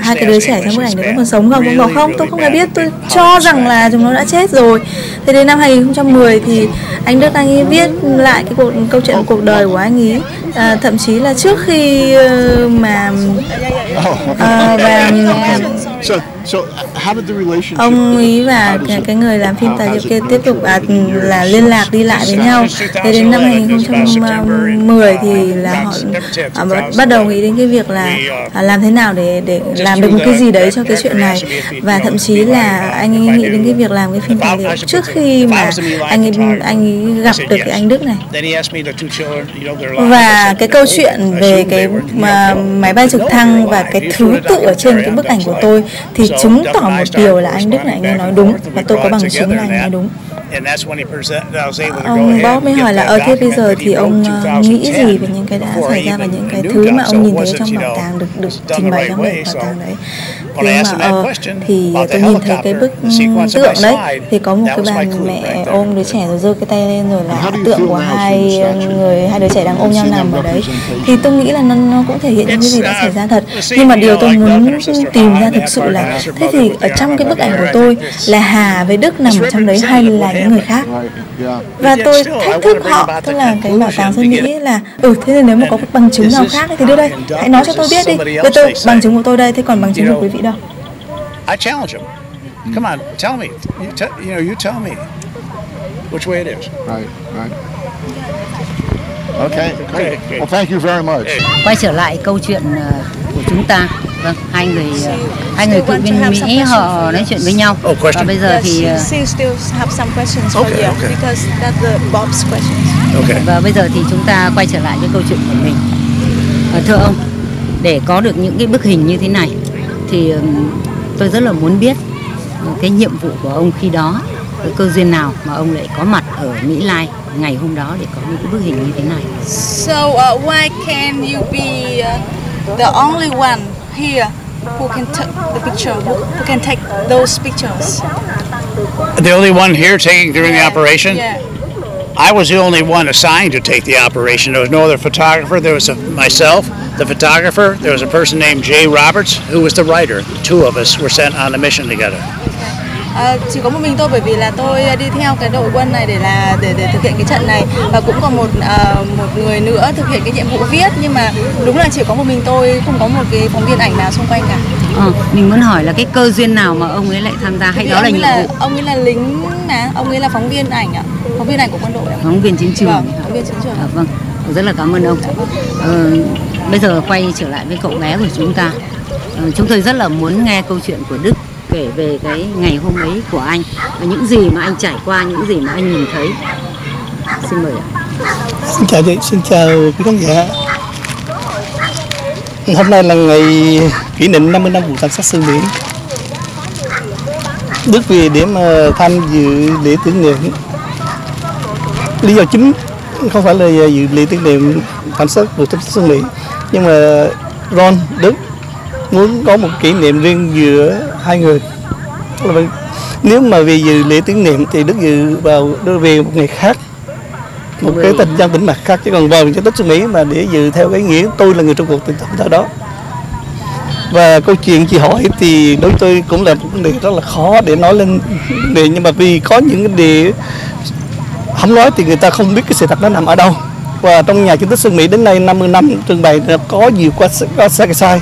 hai cái đứa trẻ trong bức ảnh đấy vẫn còn sống không? Ông bảo không, tôi không hề biết, tôi cho rằng là chúng nó đã chết rồi. Thế đến năm hai không một không thì anh Đức anh ấy viết lại cái cuộc, câu chuyện cuộc đời của anh ấy, à, thậm chí là trước khi uh, mà uh, và ông ý và cái, cái người làm phim tài liệu kia tiếp tục à, là liên lạc đi lại với nhau. Thế đến năm hai không một không thì là họ à, bắt đầu nghĩ đến cái việc là à, làm thế nào để để làm được một cái gì đấy cho cái chuyện này, và thậm chí là anh ấy nghĩ đến cái việc làm cái phim tài liệu trước khi mà anh ấy, anh ấy gặp được cái anh Đức này. Và cái câu chuyện về cái mà, máy bay trực thăng và cái thứ tự ở trên cái bức ảnh của tôi thì chứng tỏ một điều là anh Đức này anh ấy nói đúng, và tôi có bằng chứng là anh ấy nói đúng. Ông Bob mới hỏi là ở thế bây giờ thì ông nghĩ gì về những cái đã xảy ra và những cái thứ mà ông nhìn thấy trong bảo tàng được được trình bày trong bảo tàng đấy? Thì mà ờ, thì tôi nhìn thấy cái bức tượng đấy, thì có một cái bà mẹ ôm đứa trẻ rồi giơ cái tay lên, rồi là tượng của hai người, hai đứa trẻ đang ôm nhau nằm ở đấy. Thì tôi nghĩ là nó, nó cũng thể hiện những cái gì đã xảy ra thật. Nhưng mà điều tôi muốn tìm ra thực sự là thế thì ở trong cái bức ảnh của tôi là Hà với Đức nằm ở trong đấy hay là những người khác? Và tôi thách thức họ, tức là cái bảo tàng Sơn Mỹ là ừ thế nên nếu mà có bằng chứng nào khác thì đưa đây, hãy nói cho tôi biết đi, để tôi bằng chứng của tôi đây, thế còn bằng chứng của quý vị đâu? I challenge him. Come on, tell me. You, t- you know, you tell me which way it is. Right, right. Okay, great. Well, thank you very much. Quay trở lại câu chuyện của chúng ta. Vâng, hai người hai người cựu binh Mỹ họ nói chuyện với nhau. Oh, và bây giờ thì okay, okay. Và bây giờ thì chúng ta quay trở lại cái câu chuyện của mình. Thưa ông, để có được những cái bức hình như thế này thì tôi rất là muốn biết cái nhiệm vụ của ông khi đó, cái cơ duyên nào mà ông lại có mặt ở Mỹ Lai ngày hôm đó để có những cái bức hình như thế này. So uh, why can you be uh, the only one here who can take the picture, who can take those pictures? The only one here taking during yeah. the operation? Yeah. I was the only one assigned to take the operation. There was no other photographer. There was a, myself, the photographer. There was a person named Jay Roberts, who was the writer. The two of us were sent on a mission together. Uh, chỉ có một mình tôi, bởi vì là tôi đi theo cái đội quân này để là để để thực hiện cái trận này, và cũng còn một uh, một người nữa thực hiện cái nhiệm vụ viết, nhưng mà đúng là chỉ có một mình tôi, không có một cái phóng viên ảnh nào xung quanh cả. Ờ, mình muốn hỏi là cái cơ duyên nào mà ông ấy lại tham gia, hay đó là nhiệm vụ? Ông ấy là lính mà, ông ấy là phóng viên ảnh ạ, phóng viên ảnh của quân đội ạ. Phóng viên chiến trường. Vâng, phóng viên chiến trường. À, vâng, rất là cảm ơn ông. Ờ, bây giờ quay trở lại với cậu bé của chúng ta. Ờ, chúng tôi rất là muốn nghe câu chuyện của Đức kể về cái ngày hôm ấy của anh, và những gì mà anh trải qua, những gì mà anh nhìn thấy. Xin mời ạ. Xin chào, xin chào quý khán giả. Hôm nay là ngày kỷ niệm năm mươi năm vụ thảm sát Sơn Mỹ. Đức về để mà tham dự lễ tưởng niệm. Lý do chính không phải là dự lễ tưởng niệm thảm sát vụ thảm sát Sơn Mỹ, nhưng mà Ron, Đức muốn có một kỷ niệm riêng giữa hai người. Nếu mà vì dự lễ tưởng niệm thì Đức dự vào đưa về một ngày khác, một cái tình dân tỉnh mặt khác, chứ còn vào cho Tết Xuân Mỹ mà để dự theo cái nghĩa tôi là người trong cuộc tình thẩm đó. Và câu chuyện chị hỏi thì đối tôi cũng là một vấn đề rất là khó để nói lên đề, nhưng mà vì có những cái đề không nói thì người ta không biết cái sự thật nó nằm ở đâu. Và trong nhà chứng tích Xuân Mỹ đến nay năm mươi năm trưng bày có nhiều quá sai sai,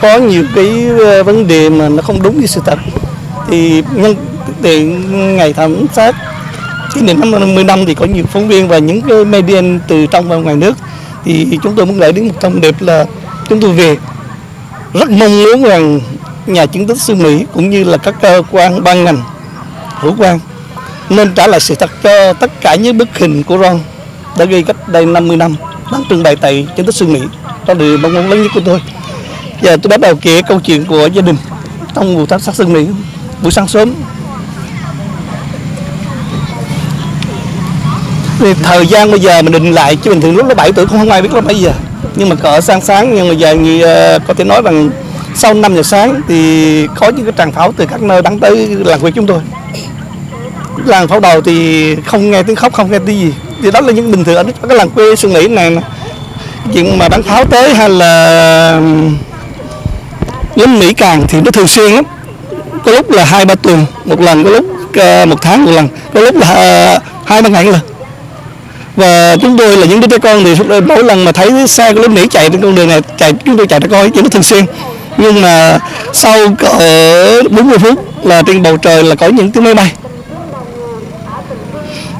có nhiều cái vấn đề mà nó không đúng với sự thật. Thì nhân tiện ngày thảm sát kỷ niệm năm mươi năm thì có nhiều phóng viên và những cái media từ trong và ngoài nước, thì chúng tôi muốn gửi đến một thông điệp là chúng tôi về rất mong muốn rằng nhà chứng tích xứ Mỹ cũng như là các cơ quan ban ngành hữu quan nên trả lại sự thật cho tất cả những bức hình của Ron đã ghi cách đây năm mươi năm đang trưng bày tại chứng tích xứ Mỹ. Đó là điều mong muốn lớn nhất của tôi. Giờ tôi bắt đầu kể câu chuyện của gia đình trong vụ thảm sát Sơn Mỹ buổi sáng sớm. Thì thời gian bây giờ mình định lại, chứ bình thường lúc nó bảy tuổi không, không ai biết lúc bây giờ. Nhưng mà cỡ sáng sáng, nhưng mà giờ như, uh, có thể nói rằng sau năm giờ sáng thì có những cái tràng pháo từ các nơi bắn tới làng quê chúng tôi. Làng pháo đầu thì không nghe tiếng khóc, không nghe tiếng gì. Thì đó là những bình thường ở cái làng quê Sơn Mỹ này, chuyện mà bắn pháo tới hay là nhóm Mỹ càng thì nó thường xuyên lắm. Có lúc là hai ba tuần một lần, có lúc uh, một tháng một lần, có lúc là uh, hai ba ngày một lần. Và chúng tôi là những đứa trẻ con thì mỗi lần mà thấy xe của lính Mỹ chạy trên con đường này, chạy chúng tôi chạy ra coi chứ nó thường xuyên. Nhưng mà sau cỡ bốn mươi phút là trên bầu trời là có những tiếng máy bay.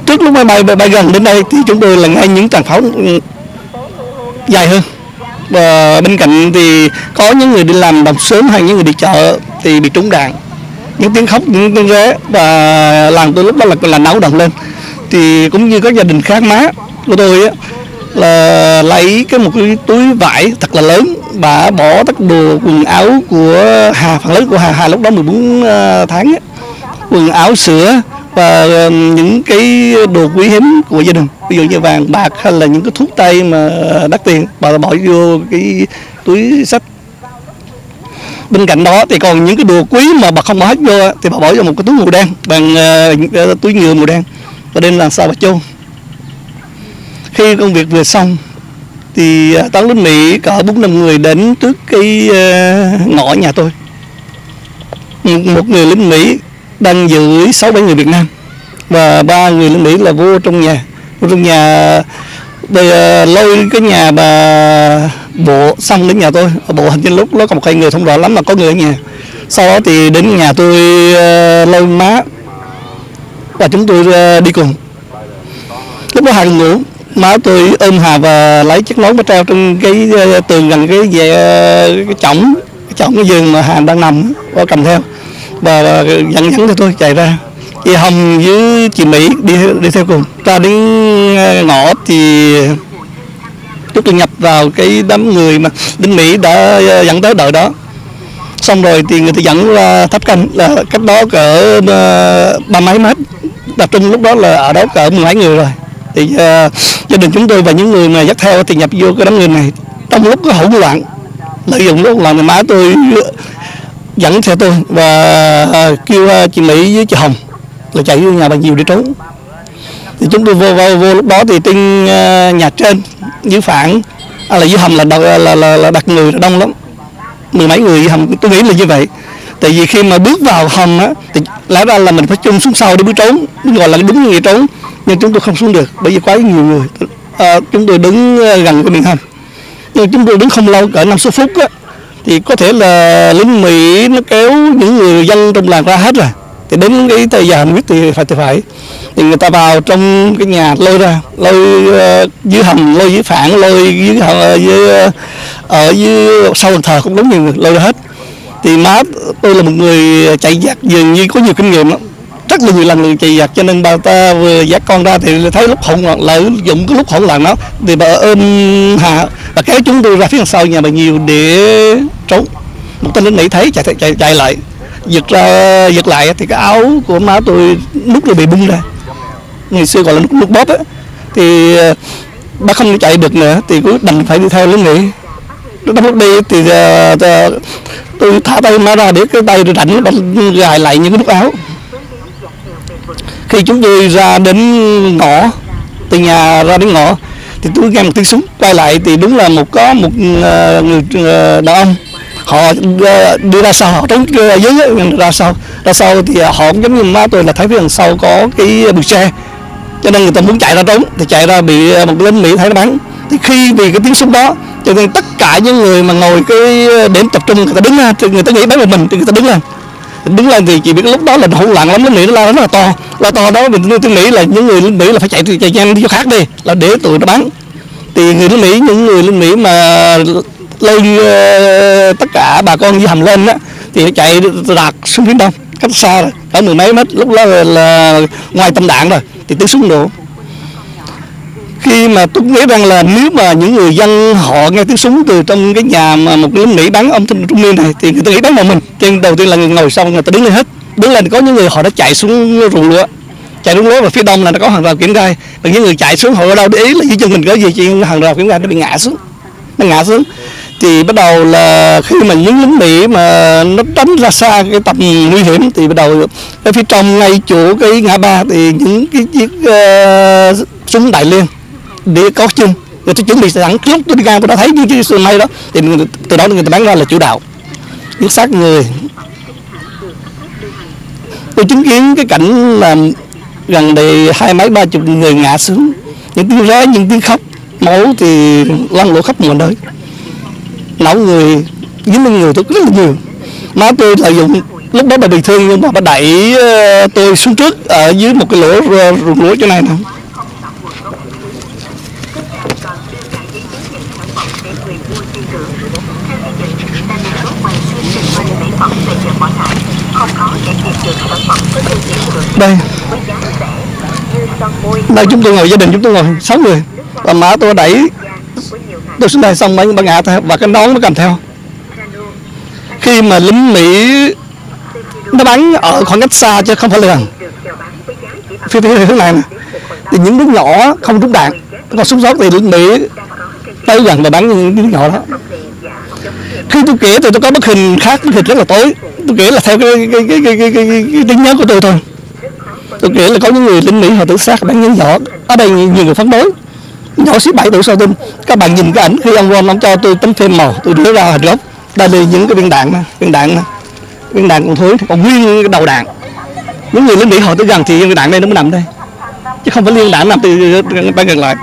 Trước lúc máy bay bay gần đến đây thì chúng tôi là nghe những tràng pháo dài hơn. Và bên cạnh thì có những người đi làm đồng sớm hay những người đi chợ thì bị trúng đạn, những tiếng khóc, những tiếng ré, và làng tôi lúc đó là là náo động lên. Thì cũng như các gia đình khác, má của tôi á, là lấy cái một cái túi vải thật là lớn và bỏ tất đồ quần áo của Hà, phần lớn của Hà, Hà lúc đó mười bốn tháng á, quần áo, sữa và những cái đồ quý hiếm của gia đình, ví dụ như vàng bạc hay là những cái thuốc tây mà đắt tiền, bà bỏ vô cái túi sách. Bên cạnh đó thì còn những cái đồ quý mà bà không bỏ hết vô thì bà bỏ vô một cái túi màu đen, bằng uh, túi nhựa màu đen, và đem làm sao bà chôn. Khi công việc vừa xong thì uh, toán lính Mỹ cỡ bốn năm người đến trước cái uh, ngõ nhà tôi. Một người lính Mỹ đang giữ sáu bảy người Việt Nam, và ba người lính Mỹ là vô trong nhà, vô trong nhà bây giờ lôi cái nhà bà bộ xong đến nhà tôi. Ở bộ hình như lúc nó còn một hai người không rõ lắm, là có người ở nhà. Sau đó thì đến nhà tôi uh, lôi má và chúng tôi uh, đi cùng. Lúc đó Hà còn ngủ, má tôi ôm Hà và lấy chiếc nón mà treo trên cái uh, tường gần cái, về, uh, cái chõng chọn cái giường mà Hàn đang nằm có cầm theo và dẫn dẫn cho tôi chạy ra. Chị Hồng với chị Mỹ đi đi theo cùng. Ra đến ngõ thì chúng tôi nhập vào cái đám người mà đến Mỹ đã dẫn tới đợi đó. Xong rồi thì người ta dẫn ra tháp canh là cách đó cỡ ba mấy mét. Tập trung lúc đó là ở đó cỡ mười mấy người rồi. Thì uh, gia đình chúng tôi và những người mà dắt theo thì nhập vô cái đám người này. Trong lúc có hỗn loạn, lợi dụng lúc là má tôi dẫn xe tôi và uh, kêu uh, chị Mỹ với chị Hồng là chạy vô nhà bà Diều để trốn. Thì chúng tôi vô vô, vô lúc đó thì trên uh, nhà trên dưới phản à, là dưới hầm là, là, là, là, là đặt người đông lắm, mười mấy người hầm, tôi nghĩ là như vậy. Tại vì khi mà bước vào hầm á, thì lẽ ra là mình phải chung xuống sau để bước trốn, gọi là đúng người trốn, nhưng chúng tôi không xuống được bởi vì quá nhiều người. À, chúng tôi đứng gần cái miệng hầm, nhưng chúng tôi đứng không lâu cỡ năm sáu phút á, thì có thể là lính Mỹ nó kéo những người dân trong làng ra hết rồi. Thì đến cái thời gian quyết thì phải thì phải thì người ta vào trong cái nhà lôi ra, lôi uh, dưới hầm, lôi dưới phản, lôi dưới hầm, dưới ở dưới sau bàn thờ cũng đúng nhiều người lôi ra hết. Thì má tôi là một người chạy giặc dường như có nhiều kinh nghiệm lắm, rất là nhiều lần chạy giặc, cho nên bà ta vừa dắt con ra thì thấy lúc hỗn loạn, lợi dụng cái lúc hỗn loạn đó thì bà ôm Hà và kéo chúng tôi ra phía sau nhà bà nhiều để trốn. Một tên lính Mỹ thấy chạy chạy chạy lại, giật ra giật lại thì cái áo của má tôi nút rồi bị bung ra, ngày xưa gọi là nút, nút bóp á, thì bà không chạy được nữa thì cứ đành phải đi theo lính Mỹ. Trong lúc đi thì uh, tôi thả tay má ra để cái tay rảnh gài lại những cái nút áo. Khi chúng tôi ra đến ngõ, từ nhà ra đến ngõ thì tôi nghe một tiếng súng, quay lại thì đúng là một có một uh, người uh, đàn ông, họ đưa ra sau, họ trốn dưới ra sau, ra sau thì họ cũng giống như má tôi là thấy phía đằng sau có cái bụi xe, cho nên người ta muốn chạy ra trốn thì chạy ra bị một lính Mỹ thấy nó bắn. Thì khi vì cái tiếng súng đó cho nên tất cả những người mà ngồi cái điểm tập trung người ta đứng ra, người ta nghĩ bắn vào mình thì người ta đứng lên, đứng lên thì chỉ biết lúc đó là hỗn loạn lắm, lính Mỹ nó la rất là to, la to đó mình tôi nghĩ là những người lính Mỹ là phải chạy chạy nhanh đi chỗ khác đi là để tụi nó bắn. Thì người lính Mỹ, những người lính Mỹ mà lôi uh, tất cả bà con dưới hầm lên á thì chạy rạc xuống phía đông cách xa rồi, ở mười mấy mét, lúc đó là, là ngoài tầm đạn rồi thì tiếng súng nổ. Khi mà tôi nghĩ rằng là nếu mà những người dân họ nghe tiếng súng từ trong cái nhà mà một lính Mỹ bắn ông trung niên này thì người ta nghĩ bắn vào mình, trên đầu tiên là người ngồi xong người ta đứng lên hết, đứng lên có những người họ đã chạy xuống ruộng lúa, chạy xuống lúa và phía đông là nó có hàng rào kiểm gai, và những người chạy xuống họ ở đâu để ý là dưới chân mình có gì chỉ hàng rào kiểm gai nó bị ngã xuống, nó ngã xuống. Thì bắt đầu là khi mà những lính Mỹ mà nó đánh ra xa cái tầm nguy hiểm thì bắt đầu ở phía trong ngay chỗ cái ngã ba thì những cái chiếc uh, súng đại liên để có chung người ta chuẩn bị sẵn. Lúc tôi đi ngang tôi đã thấy những cái súng này đó thì từ đó người ta bắn ra là chủ đạo những xác người. Tôi chứng kiến cái cảnh là gần đây hai mấy ba chục người ngã xuống, những tiếng ré, những tiếng khóc, máu thì lăn lỗ khắp mọi nơi, não người, dính lên người tôi rất là nhiều. Má tôi lợi dụng lúc đó bà bị thương nhưng mà bà đẩy tôi xuống trước ở dưới một cái lỗ ruộng lúa chỗ này nè. Đây, đây chúng tôi ngồi, gia đình chúng tôi ngồi sáu người và má tôi đẩy tôi xuống đây xong bà ngã theo và cái nón nó cầm theo. Khi mà lính Mỹ nó bắn ở khoảng cách xa chứ không phải là gần, phía thế này thì những đứa nhỏ không trúng đạn, còn súng sót thì lính Mỹ tới gần và bắn những đứa nhỏ đó. Khi tôi kể thì tôi có bức hình khác, bức hình rất là tối, tôi kể là theo cái cái cái cái cái, cái, cái tính nhớ của tôi thôi. Tôi kể là có những người lính Mỹ họ tự sát bắn những nhỏ ở đây, nhiều người phấn đấu nhỏ xíu bảy tuổi sau tin. Các bạn nhìn cái ảnh khi ông Ron ông cho tôi tấm phim màu, tôi đưa ra hình gốc. Đây là những cái viên đạn này, viên đạn này, viên đạn còn thối, còn nguyên cái đầu đạn. Những người lính Mỹ họ tới gần thì viên đạn đây nó mới nằm đây, chứ không phải viên đạn nằm từ bên gần lại.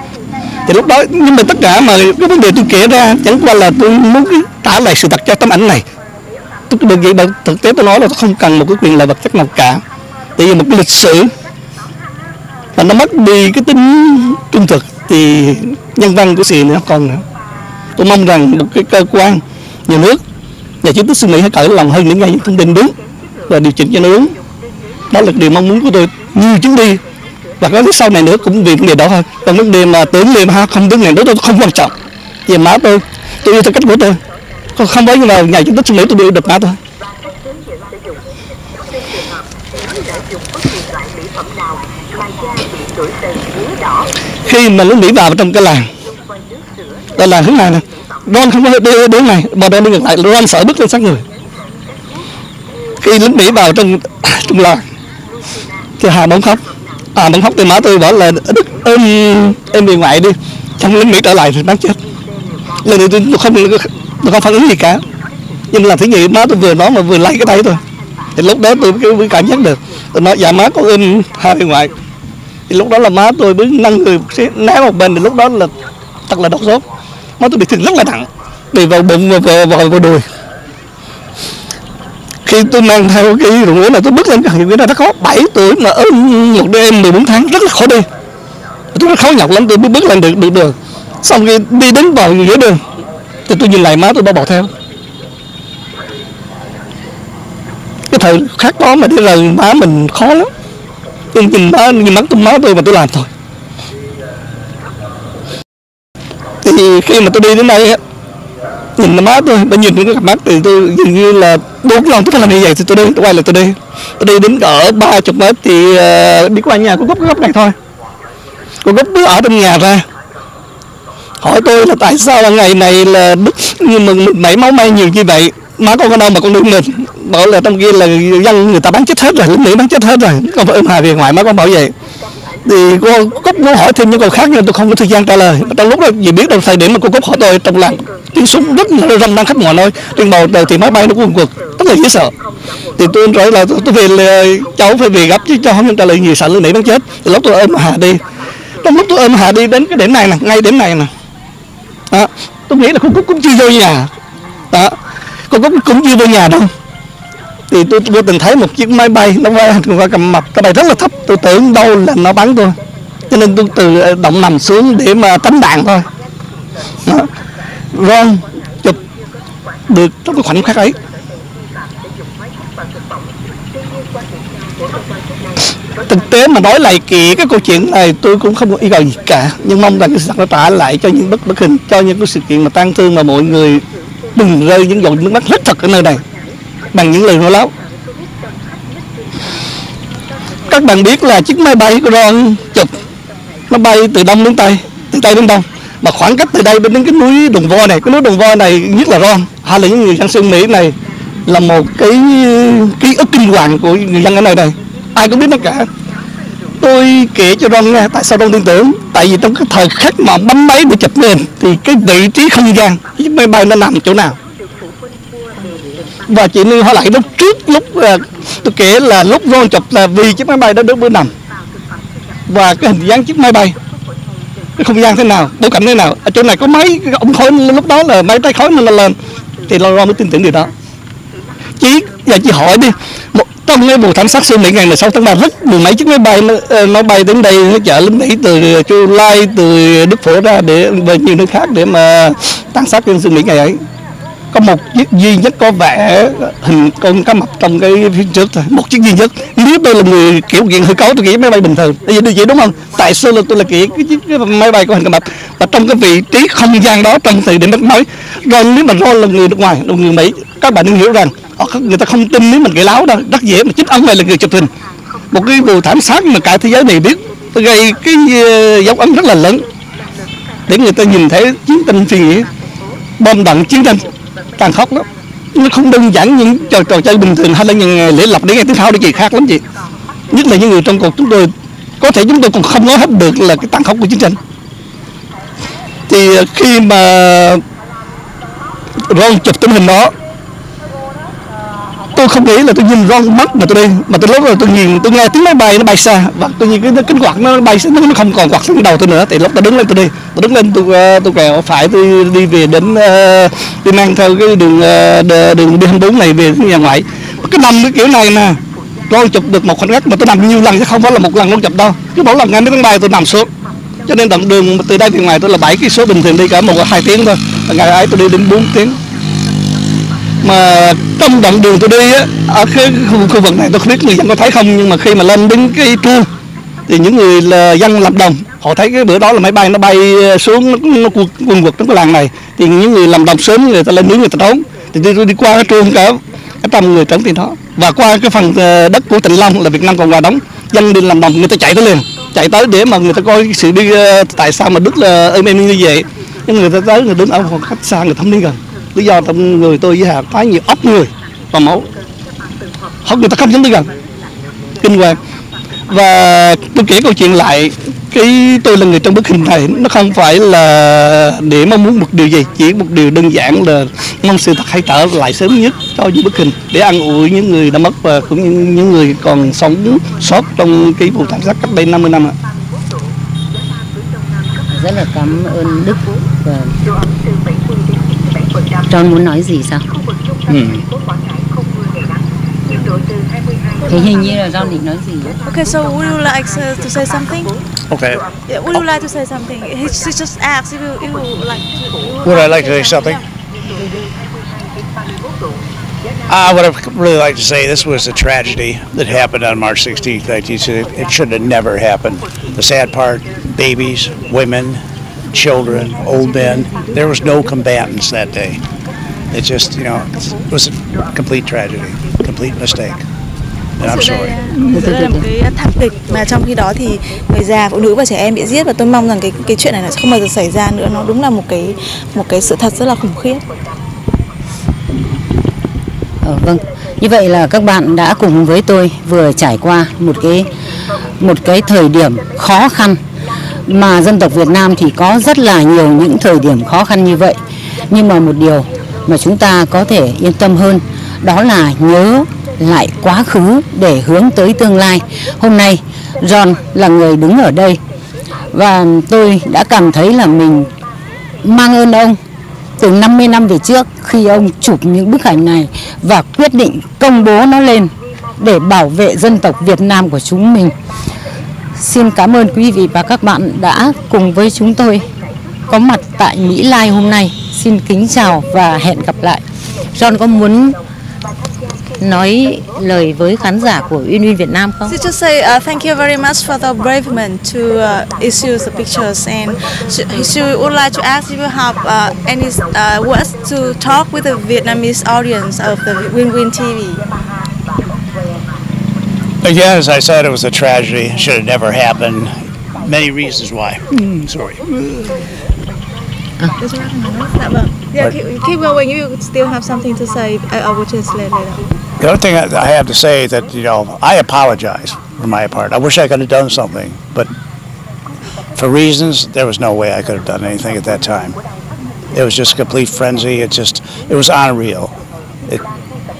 Thì lúc đó nhưng mà tất cả mà cái vấn đề tôi kể ra chẳng qua là tôi muốn trả lại sự thật cho tấm ảnh này. Tôi được vậy, thực tế tôi nói là tôi không cần một cái quyền lợi vật chất nào cả, tại vì một cái lịch sử mà nó mất đi cái tính trung thực thì nhân văn của sự nó còn nữa. Tôi mong rằng một cái cơ quan nhà nước Nhà chức trách Sơn Mỹ hãy cởi lòng hơn để nghe những thông tin đúng và điều chỉnh cho nó đúng. Đó là điều mong muốn của tôi nhiều chuyến đi, và có cái sau này nữa cũng vì vấn đề đó thôi. Còn vấn đề mà tưởng niệm ha không tưởng niệm đó tôi không quan trọng. Về má tôi, tôi yêu theo cách của tôi. Còn không với như là nhà chức trách Sơn Mỹ tôi yêu được má tôi. Khi mà nước Mỹ vào trong cái làng, đó là hướng này nè, Ron không có đi đến này, Barbara đi ngược lại, Ron sợ bước lên sát người. Khi lính Mỹ vào trong trong làng, thì Hà bỗng khóc, Hà bỗng khóc thì má tôi bảo là Đức ôm em về ngoại đi, trong lính Mỹ trở lại thì đáng chết. Lần này tôi không tôi không phản ứng gì cả, nhưng là thế gì má tôi vừa nói mà vừa lấy cái tay thôi. Thì lúc đó tôi mới cảm giác được, tôi nói dạ má có ôm Hà về ngoại. Thì lúc đó là má tôi mới nâng người né một bên, thì lúc đó là thật là đau sốt. Má tôi bị thương rất là nặng, bị vào bụng và vào, vào, vào đùi. Khi tôi mang theo cái rượu uống là tôi bước lên cái hàng hiệu đó, nó có bảy tuổi mà ở một đứa em mười bốn tháng, rất là khó đi. Tôi rất khó nhọc lắm, tôi mới bước lên được được đường. Xong khi đi đến vào giữa đường, thì tôi nhìn lại má tôi bỏ bỏ theo. Cái thời khác đó mà đi là má mình khó lắm. Tôi nhìn má, nhìn mắt tôi má tôi mà tôi làm thôi. Thì khi mà tôi đi đến đây á, nhìn má tôi, tôi nhìn cái cặp mắt thì tôi dường như là bốn lòng tôi phải làm như vậy thì tôi đi, tôi quay lại tôi đi. Tôi đi đến cỡ ba mươi mét thì uh, đi qua nhà của gốc gốc này thôi. Cô gốc bước ở trong nhà ra, hỏi tôi là tại sao là ngày này là Đức nhưng mà mẩy máu may nhiều như vậy, má con có đâu mà con nuôi mình. Bảo là trong kia là dân người ta bắn chết hết rồi, lính Mỹ bắn chết hết rồi, con phải ôm Hà về ngoại, má con bảo vậy. Thì cô Cúc muốn hỏi thêm những câu khác nhưng tôi không có thời gian trả lời. Trong lúc đó vì biết đâu thời điểm mà cô Cúc hỏi tôi trong làng tiếng súng rất là rầm đang khắp mọi nơi, trên bầu trời thì máy bay nó cuồng cuộn, rất là dễ sợ. Thì tôi nói là tôi về là, cháu phải về gấp chứ cháu không nên trả lời nhiều sợ lính Mỹ bắn chết. Thì lúc tôi ôm Hà đi, trong lúc tôi ôm Hà đi đến cái điểm này nè, ngay điểm này nè, đó, tôi nghĩ là cô Cúc cũng chưa vô nhà, đó, cô Cúc cũng chưa vô nhà đâu. Thì tôi vô tình thấy một chiếc máy bay nó qua cầm mập, cái bay rất là thấp, tôi tưởng đâu là nó bắn tôi, cho nên tôi tự động nằm xuống để mà tránh đạn thôi. Đó. Ron chụp được trong cái khoảnh khắc ấy. Thực tế mà nói lại kỹ cái câu chuyện này tôi cũng không có yêu cầu gì cả, nhưng mong rằng cái sự thật nó trả lại cho những bất bất hình, cho những cái sự kiện mà tang thương mà mọi người đừng rơi những giọt nước mắt rất thật ở nơi này bằng những lời nói láo. Các bạn biết là chiếc máy bay của Ron chụp nó bay từ đông đến tây, từ tây đến đông, mà khoảng cách từ đây đến cái núi Đồng Voi này, cái núi Đồng Voi này nhất là Ron hay là những người dân Sơn Mỹ này là một cái ký ức kinh hoàng của người dân ở nơi này, ai cũng biết nó cả. Tôi kể cho Ron nghe tại sao Ron tin tưởng, tại vì trong cái thời khắc mà bấm máy để chụp lên thì cái vị trí không gian chiếc máy bay nó nằm chỗ nào. Và chị Nương hỏi lại lúc trước, lúc tôi kể là lúc Ron chụp là vì chiếc máy bay đó đứng bữa nằm, và cái hình dáng chiếc máy bay, cái không gian thế nào, bối cảnh thế nào, ở chỗ này có mấy ống khói, lúc đó là mấy trái khói nó lên, thì Ron mới tin tưởng điều đó. Chị, và chị hỏi đi, một, trong cái vụ thảm sát Sơn Mỹ ngày mười sáu tháng ba, rất mười mấy chiếc máy bay nó, nó bay đến đây, nó chở lính Mỹ từ Châu Lai, từ Đức Phổ ra để về nhiều nơi khác để mà tàn sát trên Sơn Mỹ ngày ấy. Có một chiếc duy nhất có vẻ hình con cá mập trong cái phía trước thôi, một chiếc duy nhất. Nếu tôi là người kiểu kiện hư cấu, tôi nghĩ máy bay bình thường, bây giờ điều gì đúng không? Tại sao là tôi là kiểu cái chiếc máy bay có hình cá mập, và trong cái vị trí không gian đó, trong thời điểm nói rồi, nếu mà Ron là người nước ngoài, là người Mỹ, các bạn nên hiểu rằng người ta không tin nếu mình kể láo đâu, rất dễ mà chính ông này là người chụp hình một cái vụ thảm sát mà cả thế giới này biết, gây cái dấu ấn rất là lớn để người ta nhìn thấy chiến tranh phi nghĩa, bom đạn chiến tranh tàn khốc lắm. Nó không đơn giản những trò, trò chơi bình thường hay là những lễ lọc để nghe tiếng pháo để gì khác lắm chị. Nhất là những người trong cuộc chúng tôi, có thể chúng tôi còn không nói hết được là cái tàn khốc của chiến tranh. Thì khi mà Ron chụp tấm hình đó, tôi không nghĩ là tôi nhìn Ron mất mà tôi đi, mà tôi lúc rồi tôi nhìn, tôi nghe tiếng máy bay nó bay xa, và tôi nhìn cái cánh quạt nó bay xa, nó không còn quạt xuống đầu tôi nữa. Thì lúc tôi đứng lên tôi đi, tôi đứng lên tôi tôi quẹo phải, tôi đi về đến, tôi mang theo cái đường đường B hai mươi bốn này về nhà ngoại. Cái nằm cái kiểu này nè, Ron chụp được một khoảnh khắc mà tôi nằm nhiều lần chứ không phải là một lần Ron chụp đâu. Cứ mỗi lần nghe tiếng máy bay tôi nằm xuống, cho nên đoạn đường từ đây về ngoài tôi là bảy cây số, bình thường đi cả một hai tiếng thôi, ngày ấy tôi đi đến bốn tiếng. Mà trong đoạn đường tôi đi á, ở cái khu, khu vực này tôi không biết người dân có thấy không, nhưng mà khi mà lên đến cái Trương thì những người là dân làm đồng, họ thấy cái bữa đó là máy bay nó bay xuống, nó quần quật trong cái làng này, thì những người làm đồng sớm người ta lên núi người ta trốn, thì tôi đi qua cái Trương cả trăm người trốn tiền đó, và qua cái phần đất của Trịnh Long là Việt Nam Cộng Hòa đóng, dân đi làm đồng người ta chạy tới liền, chạy tới để mà người ta coi cái sự đi tại sao mà Đức là êm êm như vậy, nhưng người ta tới người đứng ở khoảng cách xa người thấm đi gần. Lý do trong người tôi với Hà quá nhiều ốc người và máu, họ người ta không dám tới gần, kinh hoàng. Và tôi kể câu chuyện lại, cái tôi là người trong bức hình này, nó không phải là để mong muốn một điều gì, chỉ một điều đơn giản là mong sự thật hãy trở lại sớm nhất cho những bức hình để an ủi những người đã mất và cũng như những người còn sống sót trong cái vụ thảm sát cách đây năm mươi năm ạ. Rất là cảm ơn Đức. Và Ron muốn nói gì sao? Ừ. Thế hình như là Ron định nói gì. Okay, so would you like to say something? Okay. Yeah, would you like to say something? He just asked if you, if you like to. Would I like to say something? Uh, what I really like to say, this was a tragedy that happened on March sixteenth, nineteen sixty. It should have never happened. The sad part, babies, women, children, old men, there was no combatants that day. It just, you know, it was a complete tragedy, complete mistake. Đây là một cái thảm kịch mà trong khi đó thì người già, phụ nữ và trẻ em bị giết, và tôi mong rằng cái cái chuyện này nó không bao giờ xảy ra nữa. Nó đúng là một cái một cái sự thật rất là khủng khiếp. Ờ, vâng, như vậy là các bạn đã cùng với tôi vừa trải qua một cái một cái thời điểm khó khăn, mà dân tộc Việt Nam thì có rất là nhiều những thời điểm khó khăn như vậy. Nhưng mà một điều mà chúng ta có thể yên tâm hơn, đó là nhớ lại quá khứ để hướng tới tương lai. Hôm nay Ron là người đứng ở đây, và tôi đã cảm thấy là mình mang ơn ông từ năm mươi năm về trước, khi ông chụp những bức ảnh này và quyết định công bố nó lên để bảo vệ dân tộc Việt Nam của chúng mình. Xin cảm ơn quý vị và các bạn đã cùng với chúng tôi có mặt tại Mỹ Lai hôm nay. Xin kính chào và hẹn gặp lại. Ron có muốn nói lời với khán giả của WinWin Việt Nam không? Just say uh, thank you very much for the brave men to uh, issue the pictures, and she would like to ask if you have uh, any uh, words to talk with the Vietnamese audience of the WinWin ti vi. Again, as I said, it was a tragedy. It should have never happened. Many reasons why. Mm, sorry. Uh. Yeah, keep, keep going. You still have something to say. I, I will just let later. The other thing I have to say is that, you know, I apologize for my part. I wish I could have done something, but for reasons, there was no way I could have done anything at that time. It was just a complete frenzy. It just, it was unreal. It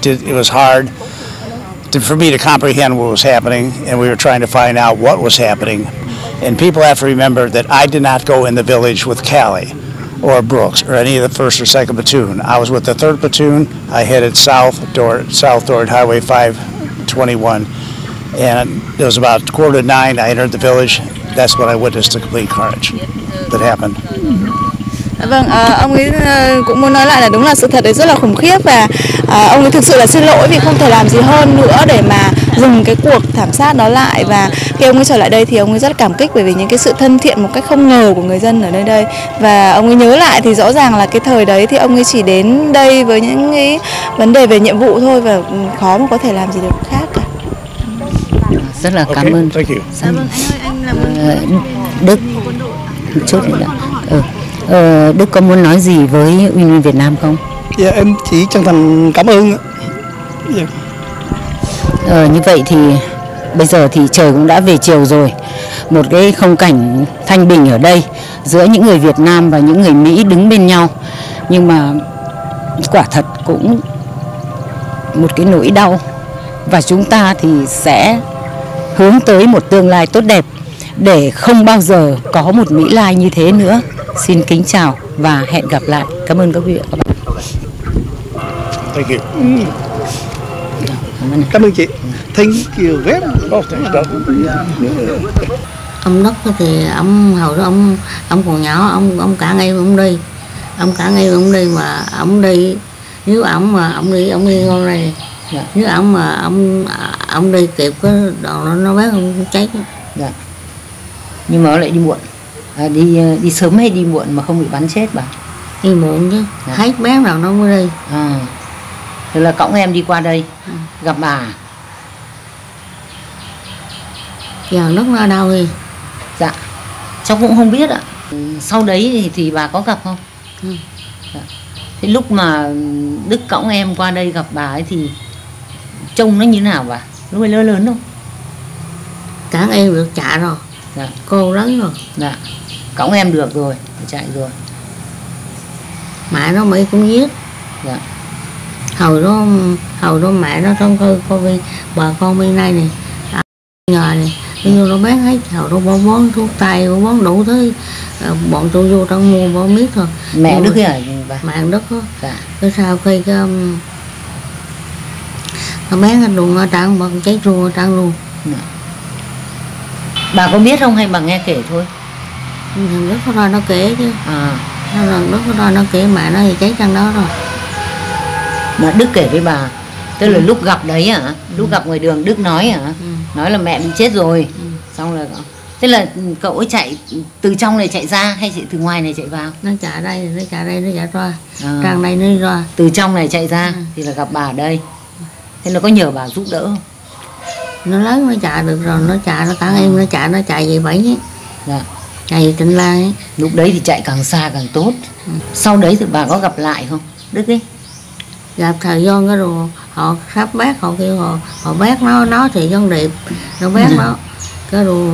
did, it was hard. For me to comprehend what was happening, and we were trying to find out what was happening. And people have to remember that I did not go in the village with Callie or Brooks or any of the first or second platoon. I was with the third platoon. I headed south toward, south toward Highway five twenty-one, and it was about quarter to nine. I entered the village. That's when I witnessed the complete carnage that happened. Vâng, ông ấy cũng muốn nói lại là đúng là sự thật đấy rất là khủng khiếp, và ông ấy thực sự là xin lỗi vì không thể làm gì hơn nữa để mà dừng cái cuộc thảm sát đó lại. Và khi ông ấy trở lại đây thì ông ấy rất cảm kích bởi vì những cái sự thân thiện một cách không ngờ của người dân ở nơi đây. Và ông ấy nhớ lại thì rõ ràng là cái thời đấy thì ông ấy chỉ đến đây với những cái vấn đề về nhiệm vụ thôi, và khó mà có thể làm gì được khác cả. Rất là cảm ơn. Cảm ơn Đức. Chút nữa. Ừ. Ờ, Đức có muốn nói gì với WinWin Việt Nam không? Dạ, yeah, em chỉ chân thành cảm ơn. Yeah. Ờ, như vậy thì bây giờ thì trời cũng đã về chiều rồi. Một cái khung cảnh thanh bình ở đây giữa những người Việt Nam và những người Mỹ đứng bên nhau. Nhưng mà quả thật cũng một cái nỗi đau. Và chúng ta thì sẽ hướng tới một tương lai tốt đẹp để không bao giờ có một Mỹ Lai như thế nữa. Xin kính chào và hẹn gặp lại. Cảm ơn các quý vị và các bạn. Thank you. Mm. Cảm, ơn. Cảm ơn chị. Thank you very much. Ông Đức thì ông hồi đó ông ông còn nhỏ, ông ông cả ngày ông đi, ông cả ngày ông đi mà ông đi Nếu ổng mà ổng đi ổng đi ngon này, dạ. Nếu ổng mà ổng ổng đi kịp cái đoạn nó nó bén không cháy. Dạ. Nhưng mà nó lại đi muộn. À, đi đi sớm hay đi muộn mà không bị bắn chết bà? Đi muộn chứ. Dạ. Hết bén nào nó mới đi. À. Thế là cõng em đi qua đây à. Gặp bà. Giờ lúc nó đau đi. Dạ. Cháu cũng không biết ạ. Sau đấy thì, thì bà có gặp không? Ừ. Dạ. Thế lúc mà Đức cõng em qua đây gặp bà ấy thì trông nó như thế nào bà? Lúc ấy lớn lớn không? Cả em được chạy rồi. Dạ. Cô lớn rồi. Dạ. Cõng em được rồi, chạy rồi. Mẹ nó mới cũng giết. Dạ. Hồi đó hồi đó mẹ nó trong cơ cô bên bà con bên đây này, à, nhờ này. Như nó bán hết hầu nó bón bón thuốc tay bón đủ thứ bọn tôi vô trong mua bón miết thôi. Mẹ Đức ấy à? Mẹ Đức đó. Dạ. Cái sau khi cái nó bán anh luôn ở trang bà cháy rùa trang luôn. Dạ. Bà có biết không hay bà nghe kể thôi? Thằng Đức có nói nó kể chứ. À. Thằng Đức có nói nó kể mẹ nó thì cháy trang đó rồi. Mà Đức kể với bà. Tức là ừ. lúc gặp đấy hả? À? Lúc ừ. gặp ngoài đường Đức nói hả? À? Ừ. Nói là mẹ bị chết rồi. Ừ. Xong rồi cậu. Thế là cậu ấy chạy từ trong này chạy ra hay chạy từ ngoài này chạy vào? Nó chạy đây, nó chạy đây, nó chạy ra. À. Trang đây nó ra. Từ trong này chạy ra ừ. thì là gặp bà ở đây. Thế là có nhờ bà giúp đỡ không? Nó lớn nó chạy được rồi, nó chạy nó cả em nó chạy nó chạy về bẫy ấy. Dạ. Chạy về Trịnh Lan ấy. Lúc đấy thì chạy càng xa càng tốt. Ừ. Sau đấy thì bà có gặp lại không? Đức ấy. Gặp thời gian cái đồ họ sắp bác họ kêu họ họ bác nó nó thì dân điệp nó bác ừ. nó cái đồ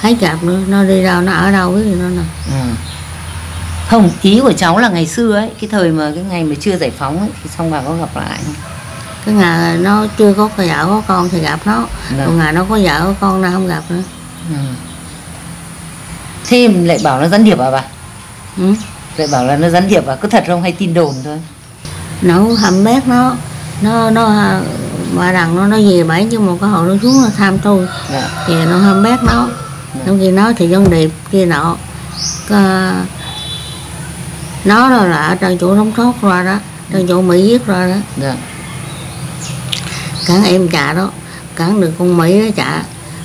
hái chạp nữa nó đi đâu nó ở đâu cái gì nó nè ừ. Không, ý của cháu là ngày xưa ấy, cái thời mà cái ngày mà chưa giải phóng ấy, thì xong bà có gặp lại không? Cái ngày nó chưa có vợ có con thì gặp nó ừ. Còn ngày nó có vợ có con nó không gặp nữa ừ. Thế lại bảo nó gián điệp à bà? Ừ. Lại bảo là nó gián điệp à? Cứ thật không hay tin đồn thôi? Nó hầm bét nó nó nó bà đằng nó nó về bãi chứ một cái hộ nó xuống nó tham tôi dạ. Thì nó hầm bét nó trong dạ. Khi nó thì dân điệp kia nọ cái, nó đó là ở trong chỗ nóng thoát ra đó trong chỗ Mỹ giết ra đó dạ. Cản em chạy đó cản được con Mỹ nó chạy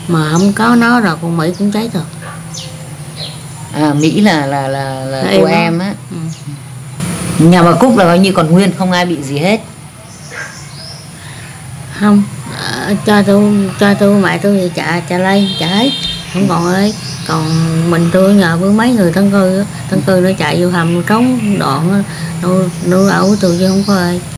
mà không có nó rồi con Mỹ cũng cháy rồi. À, Mỹ là là là, là cô em, em á. Ừ. Nhà bà Cúc là coi như còn nguyên, không ai bị gì hết. Không, à, cho tôi cho tôi mẹ tôi thì chạy chạy lây chạy hết, không còn ơi. Còn mình tôi nhờ với mấy người thân cư, thân cư nó chạy vô hầm trống đoạn nó nó ở tôi chứ không có ai.